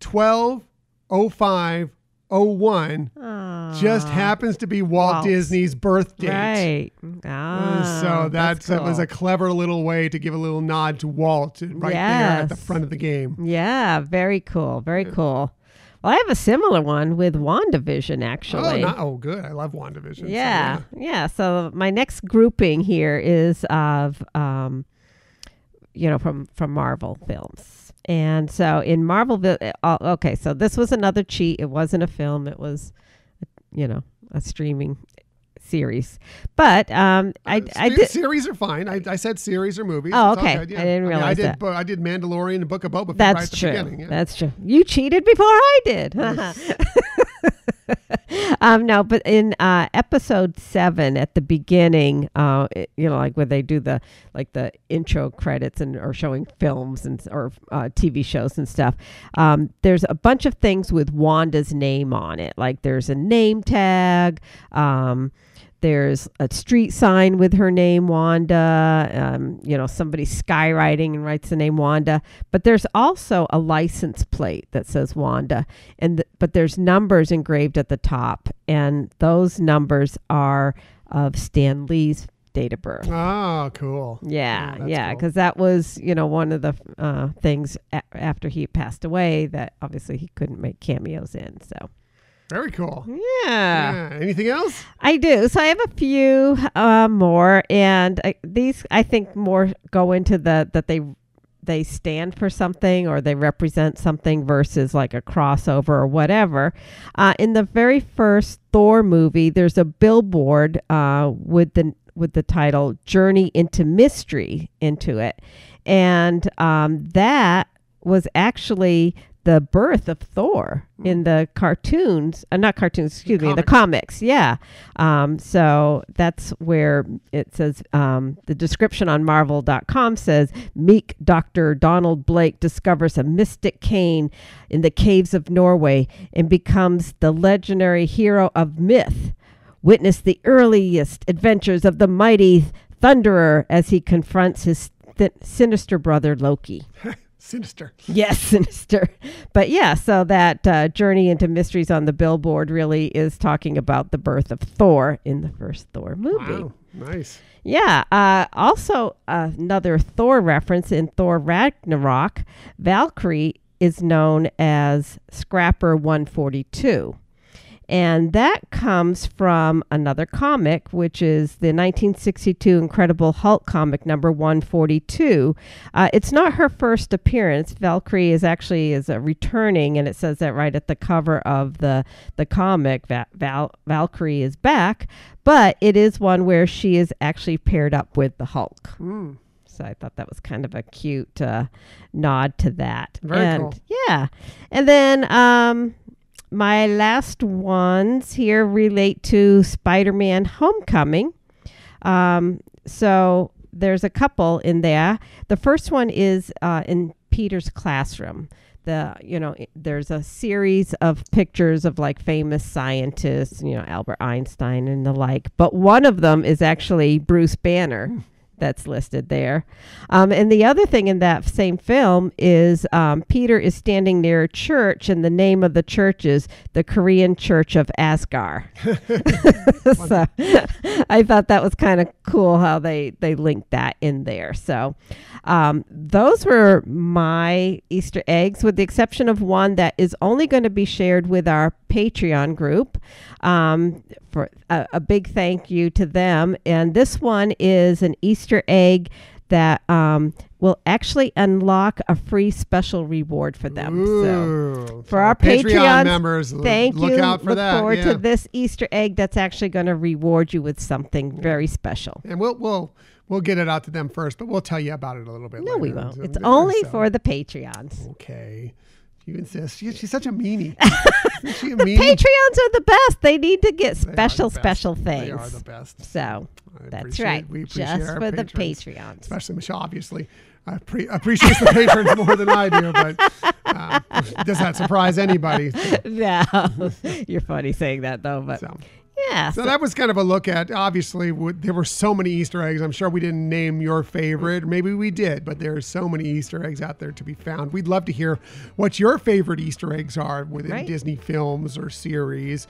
12/05/01 just happens to be Walt Disney's birth date. Right. So that's cool. That was a clever little way to give a little nod to Walt right there at the front of the game. Yeah, very cool. Very cool. Well, I have a similar one with WandaVision, actually. Oh, good. I love WandaVision. Yeah. So my next grouping here is of, from Marvel films. And so in Marvel, okay, so this was another cheat. It wasn't a film. It was, a streaming series. But I did. Series are fine. I said series or movies. Oh, okay. Good, yeah. I didn't realize that. I did Mandalorian and Book of Boba Fett right at the beginning. Yeah. That's true. You cheated before I did. No, but in episode 7 at the beginning, where they do the intro credits and are showing films and or TV shows and stuff. There's a bunch of things with Wanda's name on it. Like there's a name tag. There's a street sign with her name, Wanda. Somebody skywriting and writes the name Wanda. But there's also a license plate that says Wanda. But there's numbers engraved at the top. And those numbers are of Stan Lee's date of birth. Oh, cool. Yeah, cool. Because that was, one of the things after he passed away that obviously he couldn't make cameos in, so... Very cool. Yeah. Anything else? I do. So I have a few more, and these I think more go into that they stand for something or they represent something versus like a crossover or whatever. In the very first Thor movie, there's a billboard with the title "Journey into Mystery" into it, and that was actually the birth of Thor in the cartoons, the comics. Yeah. So that's where it says, the description on marvel.com says, meek Dr. Donald Blake discovers a mystic cane in the caves of Norway and becomes the legendary hero of myth. Witness the earliest adventures of the mighty Thunderer as he confronts his sinister brother, Loki. Sinister. Yes, sinister. But yeah, so that Journey into Mysteries on the billboard really is talking about the birth of Thor in the first Thor movie. Wow, nice. Yeah. Also, another Thor reference in Thor Ragnarok, Valkyrie is known as Scrapper 142. And that comes from another comic, which is the 1962 Incredible Hulk comic number 142. It's not her first appearance. Valkyrie is returning, and it says that right at the cover of the comic. Valkyrie is back, but it is one where she is actually paired up with the Hulk. Mm. So I thought that was kind of a cute nod to that. Very cool. Yeah. And then... my last ones here relate to Spider-Man Homecoming. So there's a couple in there. The first one is in Peter's classroom. There's a series of pictures of like famous scientists, Albert Einstein and the like. But one of them is actually Bruce Banner that's listed there. And the other thing in that same film is Peter is standing near a church, and the name of the church is the Korean Church of Asgar. So I thought that was kind of cool how they linked that in there. So those were my Easter eggs, with the exception of one that is only going to be shared with our Patreon group. For a big thank you to them. And this one is an Easter egg that will actually unlock a free special reward for them. Ooh, so for our Patreon members, look forward to this Easter egg that's actually going to reward you with something very special. And we'll get it out to them first, but we'll tell you about it a little bit later. No, we won't. It's only for the Patreons. Okay. You insist. She's such a meanie. The Patreons are the best. They need to get special things. They are the best. So that's right. We appreciate just for the Patreons. Especially Michelle, obviously. I appreciate the patrons more than I do, but does not surprise anybody. So. No. You're funny saying that, though. But Yeah. So that was kind of a look at, obviously, there were so many Easter eggs. I'm sure we didn't name your favorite. Maybe we did, but there are so many Easter eggs out there to be found. We'd love to hear what your favorite Easter eggs are within Disney films or series.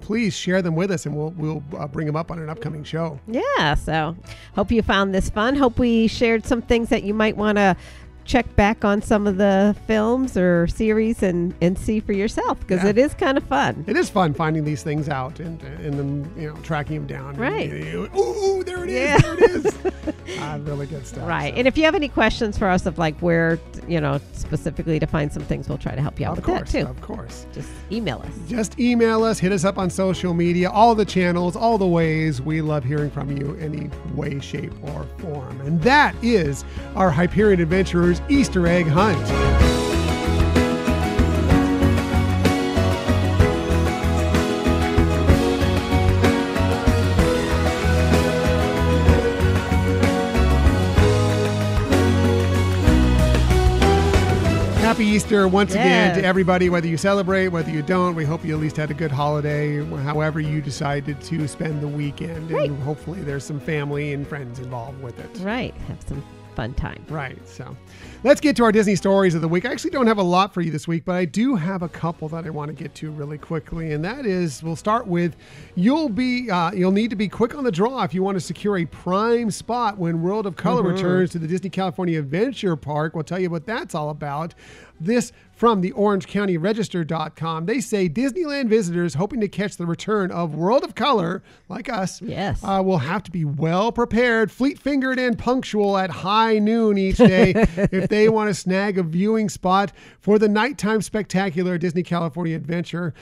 Please share them with us, and we'll bring them up on an upcoming show. Yeah, so hope you found this fun. Hope we shared some things that you might want to check back on some of the films or series and see for yourself, because it is kind of fun. It is fun finding these things out and then, you know, tracking them down. Right. And, ooh, there it is. Yeah. There it is. Really good stuff. Right. So. And if you have any questions for us of like where, you know, specifically to find some things, we'll try to help you out with that too. Of course. Just email us. Hit us up on social media, all the channels, all the ways. We love hearing from you any way, shape, or form. And that is our Hyperion Adventures Easter egg hunt. Happy Easter once again to everybody, whether you celebrate, whether you don't. We hope you at least had a good holiday, however you decided to spend the weekend. Right. And hopefully there's some family and friends involved with it. Right. Have some fun time. Right. So let's get to our Disney stories of the week. I actually don't have a lot for you this week, but I do have a couple that I want to get to really quickly. And that is, we'll start with, you'll need to be quick on the draw if you want to secure a prime spot when World of Color returns to the Disney California Adventure Park. We'll tell you what that's all about. This from the OrangeCountyRegister.com. They say Disneyland visitors hoping to catch the return of World of Color, like us, will have to be well prepared, fleet-fingered, and punctual at high noon each day if they want to snag a viewing spot for the nighttime spectacular Disney California Adventure.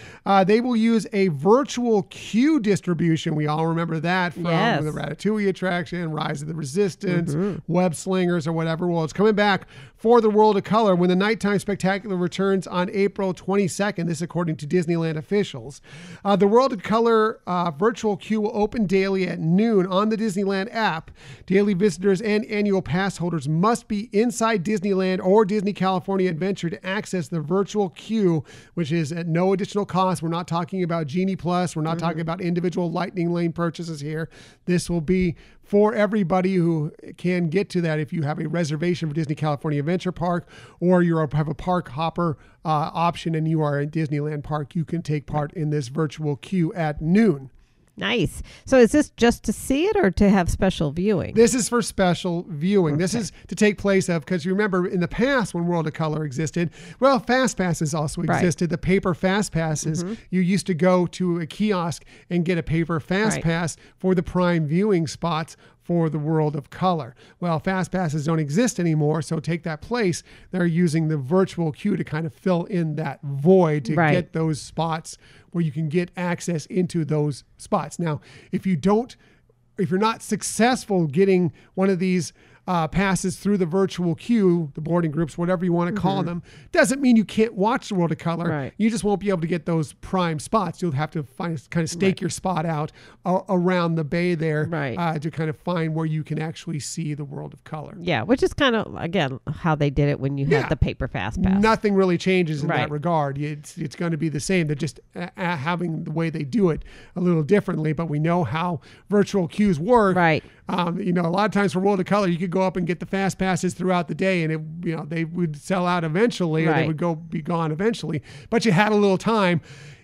They will use a virtual queue distribution. We all remember that from the Ratatouille attraction, Rise of the Resistance, Web Slingers, or whatever. Well, it's coming back for the World of Color when the nighttime spectacular returns on April 22nd. This according to Disneyland officials. The World of Color virtual queue will open daily at noon on the Disneyland app. Daily visitors and annual pass holders must be inside Disneyland or Disney California Adventure to access the virtual queue, which is at no additional cost. We're not talking about Genie Plus. We're not talking about individual Lightning Lane purchases here. This will be for everybody who can get to that. If you have a reservation for Disney California Adventure Park, or you have a park hopper option and you are in Disneyland Park, you can take part in this virtual queue at noon. Nice. So is this just to see it or to have special viewing? This is for special viewing. Okay. This is to take place of, because you remember in the past when World of Color existed, well, Fast Passes also existed. The paper Fast Passes, you used to go to a kiosk and get a paper Fast Pass for the prime viewing spots for the World of Color. Well, Fast Passes don't exist anymore, so take that place. They're using the virtual queue to kind of fill in that void to get those spots where you can get access into those spots. Now, if you're not successful getting one of these passes through the virtual queue, the boarding groups, whatever you want to call them, doesn't mean you can't watch the World of Color. You just won't be able to get those prime spots. You'll have to kind of stake your spot out around the bay there to kind of find where you can actually see the World of Color. Yeah, which is kind of, again, how they did it when you had the paper fast pass. Nothing really changes in that regard. It's going to be the same. They're just having the way they do it a little differently, but we know how virtual queues work. You know, a lot of times for World of Color, you could go up and get the fast passes throughout the day, and they would sell out eventually, or they would be gone eventually. But you had a little time.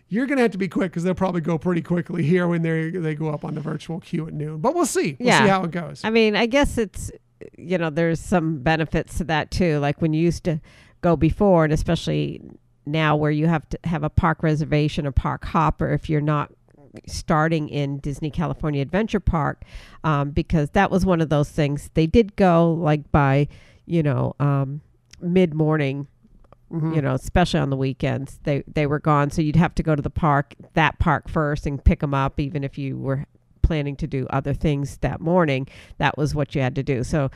You're going to have to be quick because they'll probably go pretty quickly here when they go up on the virtual queue at noon. But we'll see. We'll see how it goes. I mean, I guess it's, there's some benefits to that too. Like when you used to go before, and especially now where you have to have a park reservation or park hopper if you're not starting in Disney California Adventure Park, because that was one of those things. They did go like by, mid-morning, especially on the weekends, they were gone. So you'd have to go to that park first and pick them up, even if you were planning to do other things that morning. That was what you had to do. So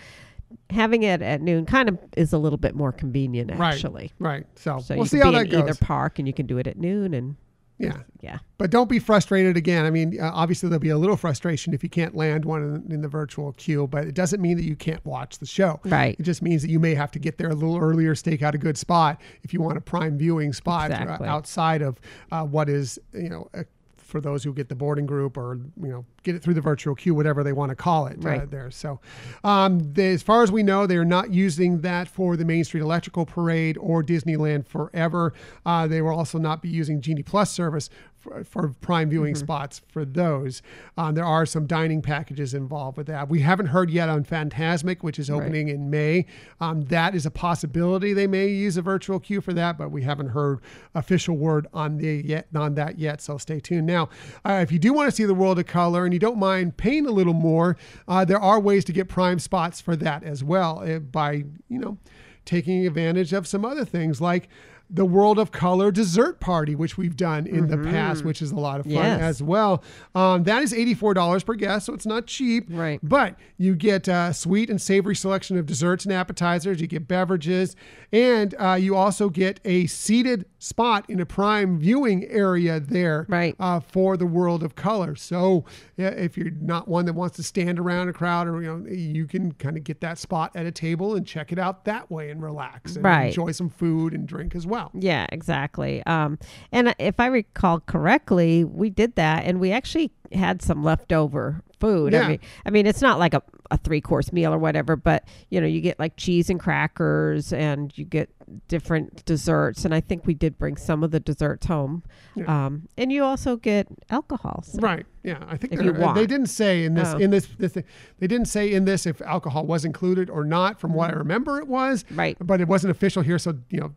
having it at noon kind of is a little bit more convenient, actually. Right. So we'll see how that goes. Either park, and you can do it at noon and... Yeah. But don't be frustrated again. I mean, obviously there'll be a little frustration if you can't land one in the virtual queue, but it doesn't mean that you can't watch the show. It just means that you may have to get there a little earlier, stake out a good spot if you want a prime viewing spot outside of what is, for those who get the boarding group or, you know, get it through the virtual queue, whatever they want to call it right there. So as far as we know, they are not using that for the Main Street Electrical Parade or Disneyland Forever. They will also not be using Genie Plus service for prime viewing spots for those. There are some dining packages involved with that. We haven't heard yet on Fantasmic, which is opening in May. That is a possibility. They may use a virtual queue for that, but we haven't heard official word on that yet. So stay tuned. Now, if you do want to see the World of Color and you don't mind paying a little more, there are ways to get prime spots for that as well by, you know, taking advantage of some other things like the World of Color dessert party, which we've done in the past, which is a lot of fun as well. That is $84 per guest, so it's not cheap. Right. But you get a sweet and savory selection of desserts and appetizers. You get beverages. And you also get a seated spot in a prime viewing area there for the World of Color. So if you're not one that wants to stand around a crowd, or you can kind of get that spot at a table and check it out that way and relax and enjoy some food and drink as well. Yeah, exactly. And if I recall correctly, we did that and we actually had some leftover food. Yeah. I mean, it's not like a three-course meal or whatever, but, you know, you get like cheese and crackers and you get different desserts. And I think we did bring some of the desserts home. Yeah. And you also get alcohol. So. Right. Yeah. I think they didn't say in this, they didn't say in this if alcohol was included or not. From what I remember it was. Right. But it wasn't official here. So, you know,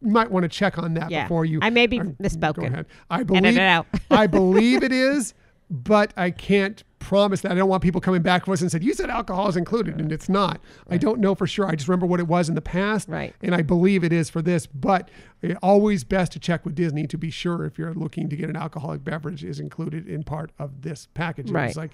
you might want to check on that before you... I may be misspoken. I believe it is, but I can't promise that. I don't want people coming back to us and said, you said alcohol is included, and it's not. Right. I don't know for sure. I just remember what it was in the past, and I believe it is for this, but always best to check with Disney to be sure if you're looking to get an alcoholic beverage is included in part of this package. Right. It's like...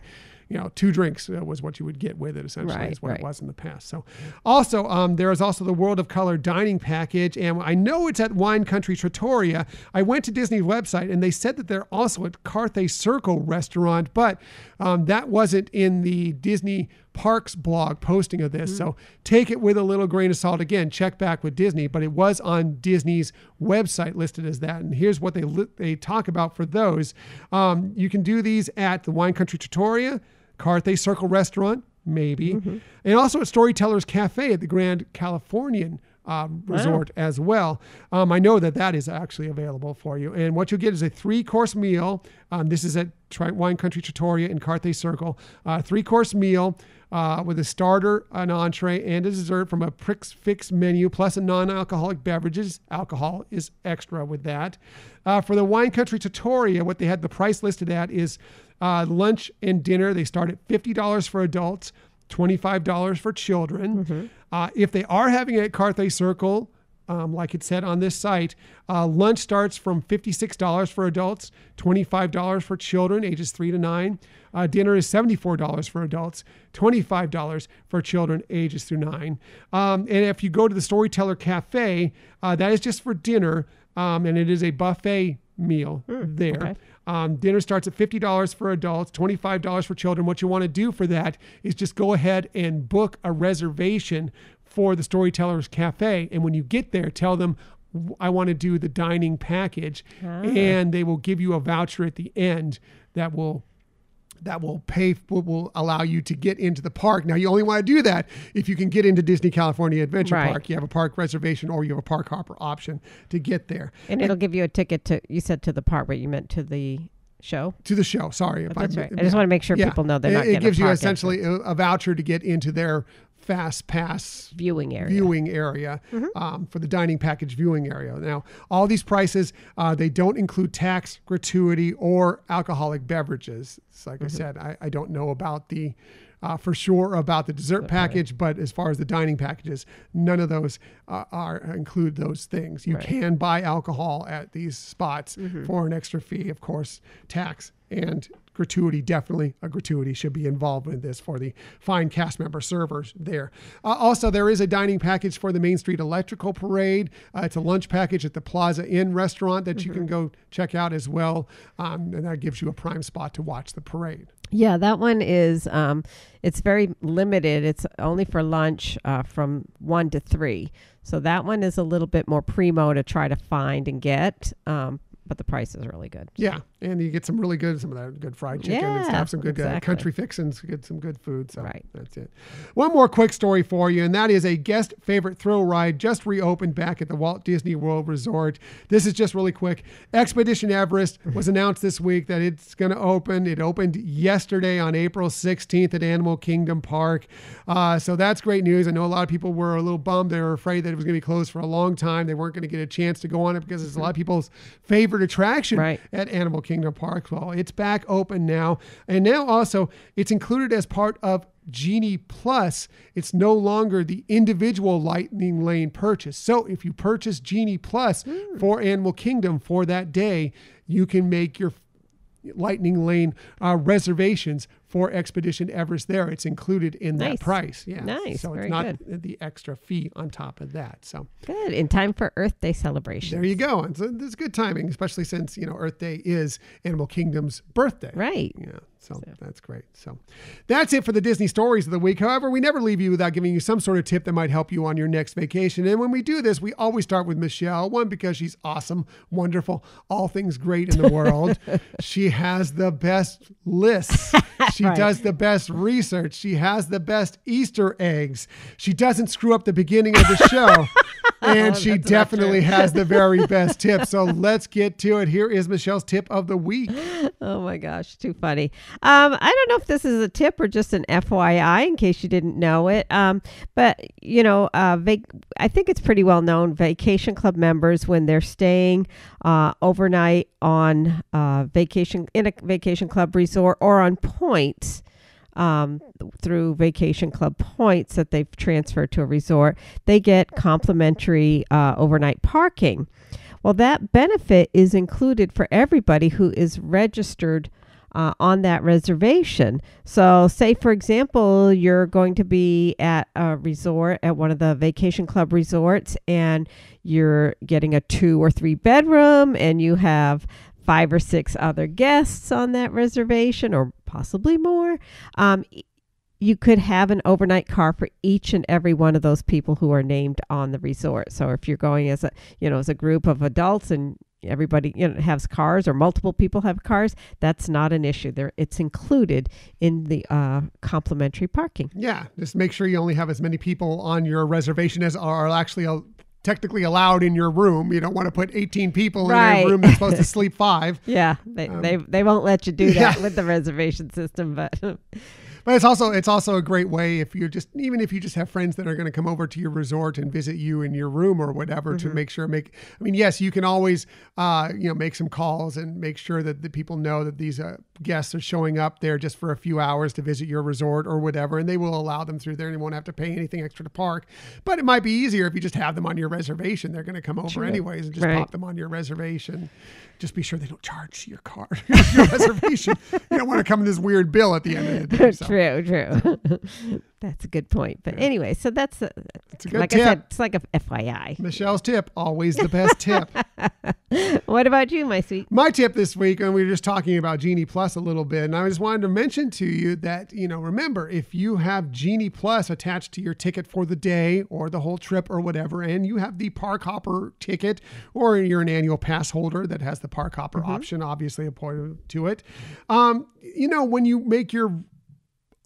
you know, two drinks was what you would get with it, essentially, is what it was in the past. So, also, there is also the World of Color dining package, and I know it's at Wine Country Trattoria. I went to Disney's website, and they said that they're also at Carthay Circle Restaurant, but that wasn't in the Disney Parks blog posting of this. So take it with a little grain of salt. Again, check back with Disney, but it was on Disney's website listed as that. And here's what they talk about for those. You can do these at the Wine Country Trattoria, Carthay Circle Restaurant, maybe, and also at Storyteller's Cafe at the Grand Californian Resort as well. I know that is actually available for you. And what you'll get is a three-course meal. This is at Wine Country Trattoria in Carthay Circle. Three-course meal with a starter, an entree, and a dessert from a fixed menu, plus a non-alcoholic beverages. Alcohol is extra with that. For the Wine Country Trattoria, what they had the price listed at is lunch and dinner. They start at $50 for adults, $25 for children. If they are having it at Carthay Circle, like it said on this site, lunch starts from $56 for adults, $25 for children ages 3 to 9. Dinner is $74 for adults, $25 for children ages through 9. And if you go to the Storyteller Cafe, that is just for dinner, and it is a buffet meal there. Okay. Dinner starts at $50 for adults, $25 for children. What you want to do for that is just go ahead and book a reservation for the Storyteller's Cafe. And when you get there, tell them, I want to do the dining package. And they will give you a voucher at the end that will allow you to get into the park. Now, you only want to do that if you can get into Disney California Adventure Park. You have a park reservation or you have a park hopper option to get there. And it'll give you a ticket to, you said to the park, but you meant to the show? To the show, sorry. I just want to make sure people know they're not getting a park. It gives you essentially a voucher to get into their fast pass viewing area for the dining package viewing area. Now, all these prices, they don't include tax, gratuity, or alcoholic beverages. So like I said, I don't know about for sure about the dessert package, but as far as the dining packages, none of those include those things. You can buy alcohol at these spots for an extra fee, of course, tax and gratuity. Definitely a gratuity should be involved with this for the fine cast member servers there. Also, there is a dining package for the Main Street Electrical Parade. It's a lunch package at the Plaza Inn restaurant that you can go check out as well. And that gives you a prime spot to watch the parade. Yeah, that one is, it's very limited. It's only for lunch from 1 to 3. So that one is a little bit more primo to try to find and get, but the price is really good. Yeah. And you get some really good fried chicken and stuff, some good country fixings, get some good food. So that's it. One more quick story for you, and that is a guest favorite thrill ride just reopened back at the Walt Disney World Resort. This is just really quick. Expedition Everest was announced this week that it's going to open. It opened yesterday on April 16th at Animal Kingdom Park. So that's great news. I know a lot of people were a little bummed. They were afraid that it was going to be closed for a long time. They weren't going to get a chance to go on it because it's a lot of people's favorite attraction at Animal Kingdom Park. Well, it's back open now. And now also it's included as part of Genie Plus. It's no longer the individual Lightning Lane purchase. So if you purchase Genie Plus for Animal Kingdom for that day, you can make your Lightning Lane reservations for Expedition Everest there. It's included in that price. Yeah. Nice. So it's not the extra fee on top of that. So good. In time for Earth Day celebrations. There you go. And so there's good timing, especially since, you know, Earth Day is Animal Kingdom's birthday. Right. Yeah. So that's great. So that's it for the Disney stories of the week. However, we never leave you without giving you some sort of tip that might help you on your next vacation. And when we do this, we always start with Michelle. One, because she's awesome, wonderful, all things great in the world. She has the best lists. She does the best research. She has the best Easter eggs. She doesn't screw up the beginning of the show. And she definitely has the very best tip. So let's get to it. Here is Michelle's tip of the week. Oh my gosh, too funny. I don't know if this is a tip or just an FYI in case you didn't know it. But, you know, I think it's pretty well known. Vacation Club members, when they're staying overnight on vacation in a Vacation Club resort or on points, through Vacation Club points that they've transferred to a resort, they get complimentary overnight parking. Well, that benefit is included for everybody who is registered on that reservation. So say, for example, you're going to be at a resort, at one of the Vacation Club resorts, and you're getting a 2 or 3 bedroom, and you have 5 or 6 other guests on that reservation, or possibly more. You could have an overnight car for each and every one of those people who are named on the resort. So if you're going as a group of adults and everybody has cars, or multiple people have cars, that's not an issue. It's included in the complimentary parking. Yeah, just make sure you only have as many people on your reservation as are actually technically allowed in your room. You don't want to put 18 people in a room that's supposed to sleep 5. Yeah, they won't let you do that with the reservation system, but. But it's also a great way if you just have friends that are going to come over to your resort and visit you in your room or whatever, to make sure yes, you can always make some calls and make sure that the people know that these guests are showing up there just for a few hours to visit your resort or whatever, and they will allow them through there and you won't have to pay anything extra to park. But it might be easier if you just have them on your reservation. They're going to come over anyways, and just pop them on your reservation. Just be sure they don't charge your car your reservation. You don't want to come in this weird bill at the end of the day. So. True. That's a good point. But anyway, so that's a good tip. I said, it's like a FYI. Michelle's tip, always the best tip. What about you, my sweet? My tip this week, and we were just talking about Genie Plus a little bit, and I just wanted to mention to you that, remember, if you have Genie Plus attached to your ticket for the day or the whole trip or whatever, and you have the Park Hopper ticket, or you're an annual pass holder that has the Park Hopper option, obviously appointed to it, when you make your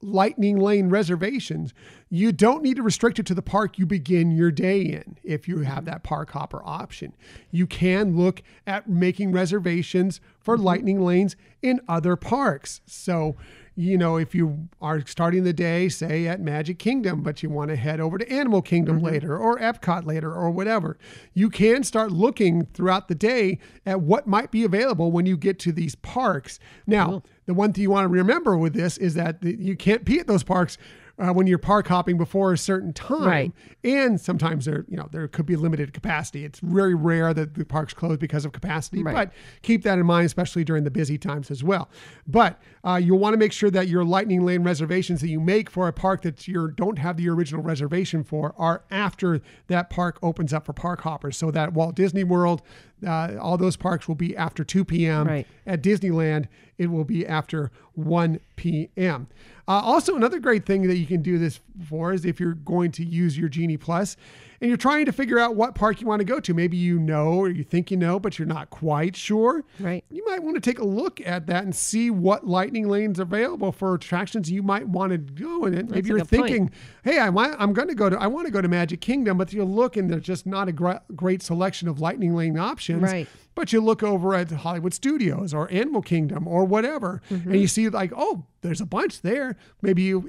Lightning Lane reservations, you don't need to restrict it to the park you begin your day in. If you have that Park Hopper option, you can look at making reservations for Lightning Lanes in other parks. So, if you are starting the day, say, at Magic Kingdom, but you want to head over to Animal Kingdom later, or Epcot later, or whatever, you can start looking throughout the day at what might be available when you get to these parks. Now, the one thing you want to remember with this is that you can't pee at those parks when you're park hopping before a certain time. Right. And sometimes there could be limited capacity. It's very rare that the parks close because of capacity, but keep that in mind, especially during the busy times as well. But you'll want to make sure that your Lightning Lane reservations that you make for a park that you don't have the original reservation for are after that park opens up for park hoppers. So that Walt Disney World, all those parks will be after 2 p.m. At Disneyland, it will be after 1 p.m. Also, another great thing that you can do this for is if you're going to use your Genie Plus and you're trying to figure out what park you want to go to. Maybe you know, or you think you know, but you're not quite sure. Right. You might want to take a look at that and see what lightning lanes are available for attractions you might want to go in. And maybe you're thinking, hey, I want to go to Magic Kingdom, but you look and there's just not a great selection of lightning lane options. Right. But you look over at Hollywood Studios or Animal Kingdom or whatever, mm-hmm. and you see like, oh, there's a bunch there. Maybe you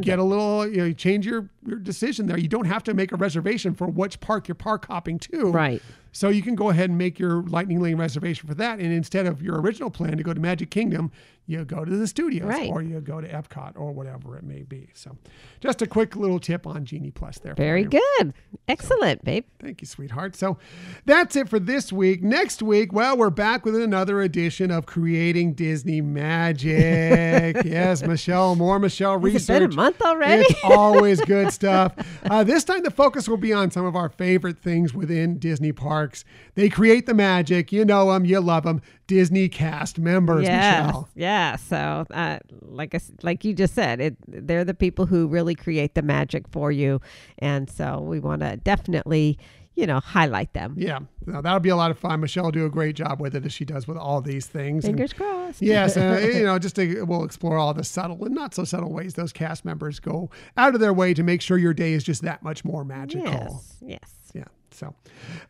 get a little, you change your decision there. You don't have to make a reservation for which park you're park hopping to. Right. So you can go ahead and make your lightning lane reservation for that. And instead of your original plan to go to Magic Kingdom, you go to the studios, right. or you go to Epcot or whatever it may be. So just a quick little tip on Genie Plus there. Very good. Excellent, babe. Thank you, sweetheart. So that's it for this week. Next week, well, we're back with another edition of Creating Disney Magic. Yes, Michelle, more Michelle research. It's been a month already. It's always good stuff. This time the focus will be on some of our favorite things within Disney parks. They create the magic. You know them. You love them. Disney cast members, yes, Michelle. Yeah. So like you just said, they're the people who really create the magic for you. And so we want to definitely... highlight them. Yeah. No, that'll be a lot of fun. Michelle will do a great job with it, as she does with all these things. Fingers crossed. Yes. We'll explore all the subtle and not so subtle ways those cast members go out of their way to make sure your day is just that much more magical. Yes. Yeah. So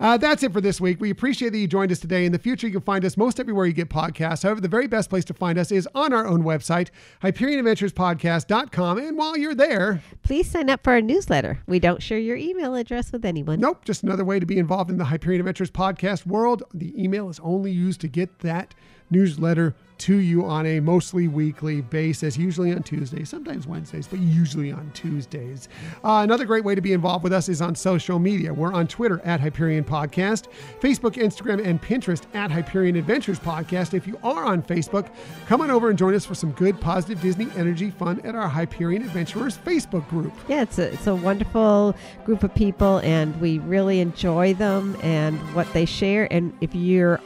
that's it for this week. We appreciate that you joined us today. In the future, you can find us most everywhere you get podcasts. However, the very best place to find us is on our own website, HyperionAdventuresPodcast.com. And while you're there, please sign up for our newsletter. We don't share your email address with anyone. Nope. Just another way to be involved in the Hyperion Adventures podcast world. The email is only used to get that newsletter to you on a mostly weekly basis, usually on Tuesdays, sometimes Wednesdays, but usually on Tuesdays. Another great way to be involved with us is on social media. We're on Twitter at Hyperion Podcast, Facebook, Instagram, and Pinterest at Hyperion Adventures Podcast. If you are on Facebook, come on over and join us for some good, positive Disney energy fun at our Hyperion Adventurers Facebook group. Yeah, it's a wonderful group of people, and we really enjoy them and what they share. And if you're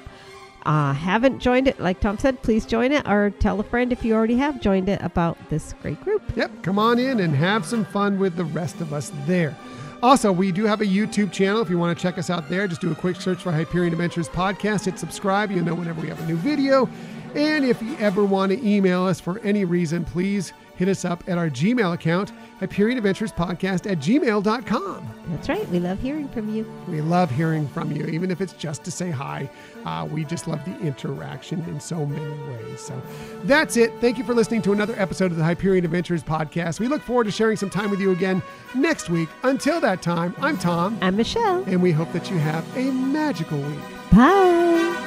haven't joined it, like Tom said, please join it, or tell a friend if you already have joined it about this great group. Yep. Come on in and have some fun with the rest of us there. Also, we do have a YouTube channel. If you want to check us out there, just do a quick search for Hyperion Adventures Podcast. Hit subscribe. You'll know whenever we have a new video. And if you ever want to email us for any reason, please hit us up at our Gmail account, HyperionAdventuresPodcast@gmail.com. That's right. We love hearing from you. We love hearing from you, even if it's just to say hi. We just love the interaction in so many ways. So that's it. Thank you for listening to another episode of the Hyperion Adventures Podcast. We look forward to sharing some time with you again next week. Until that time, I'm Tom. I'm Michelle. And we hope that you have a magical week. Bye.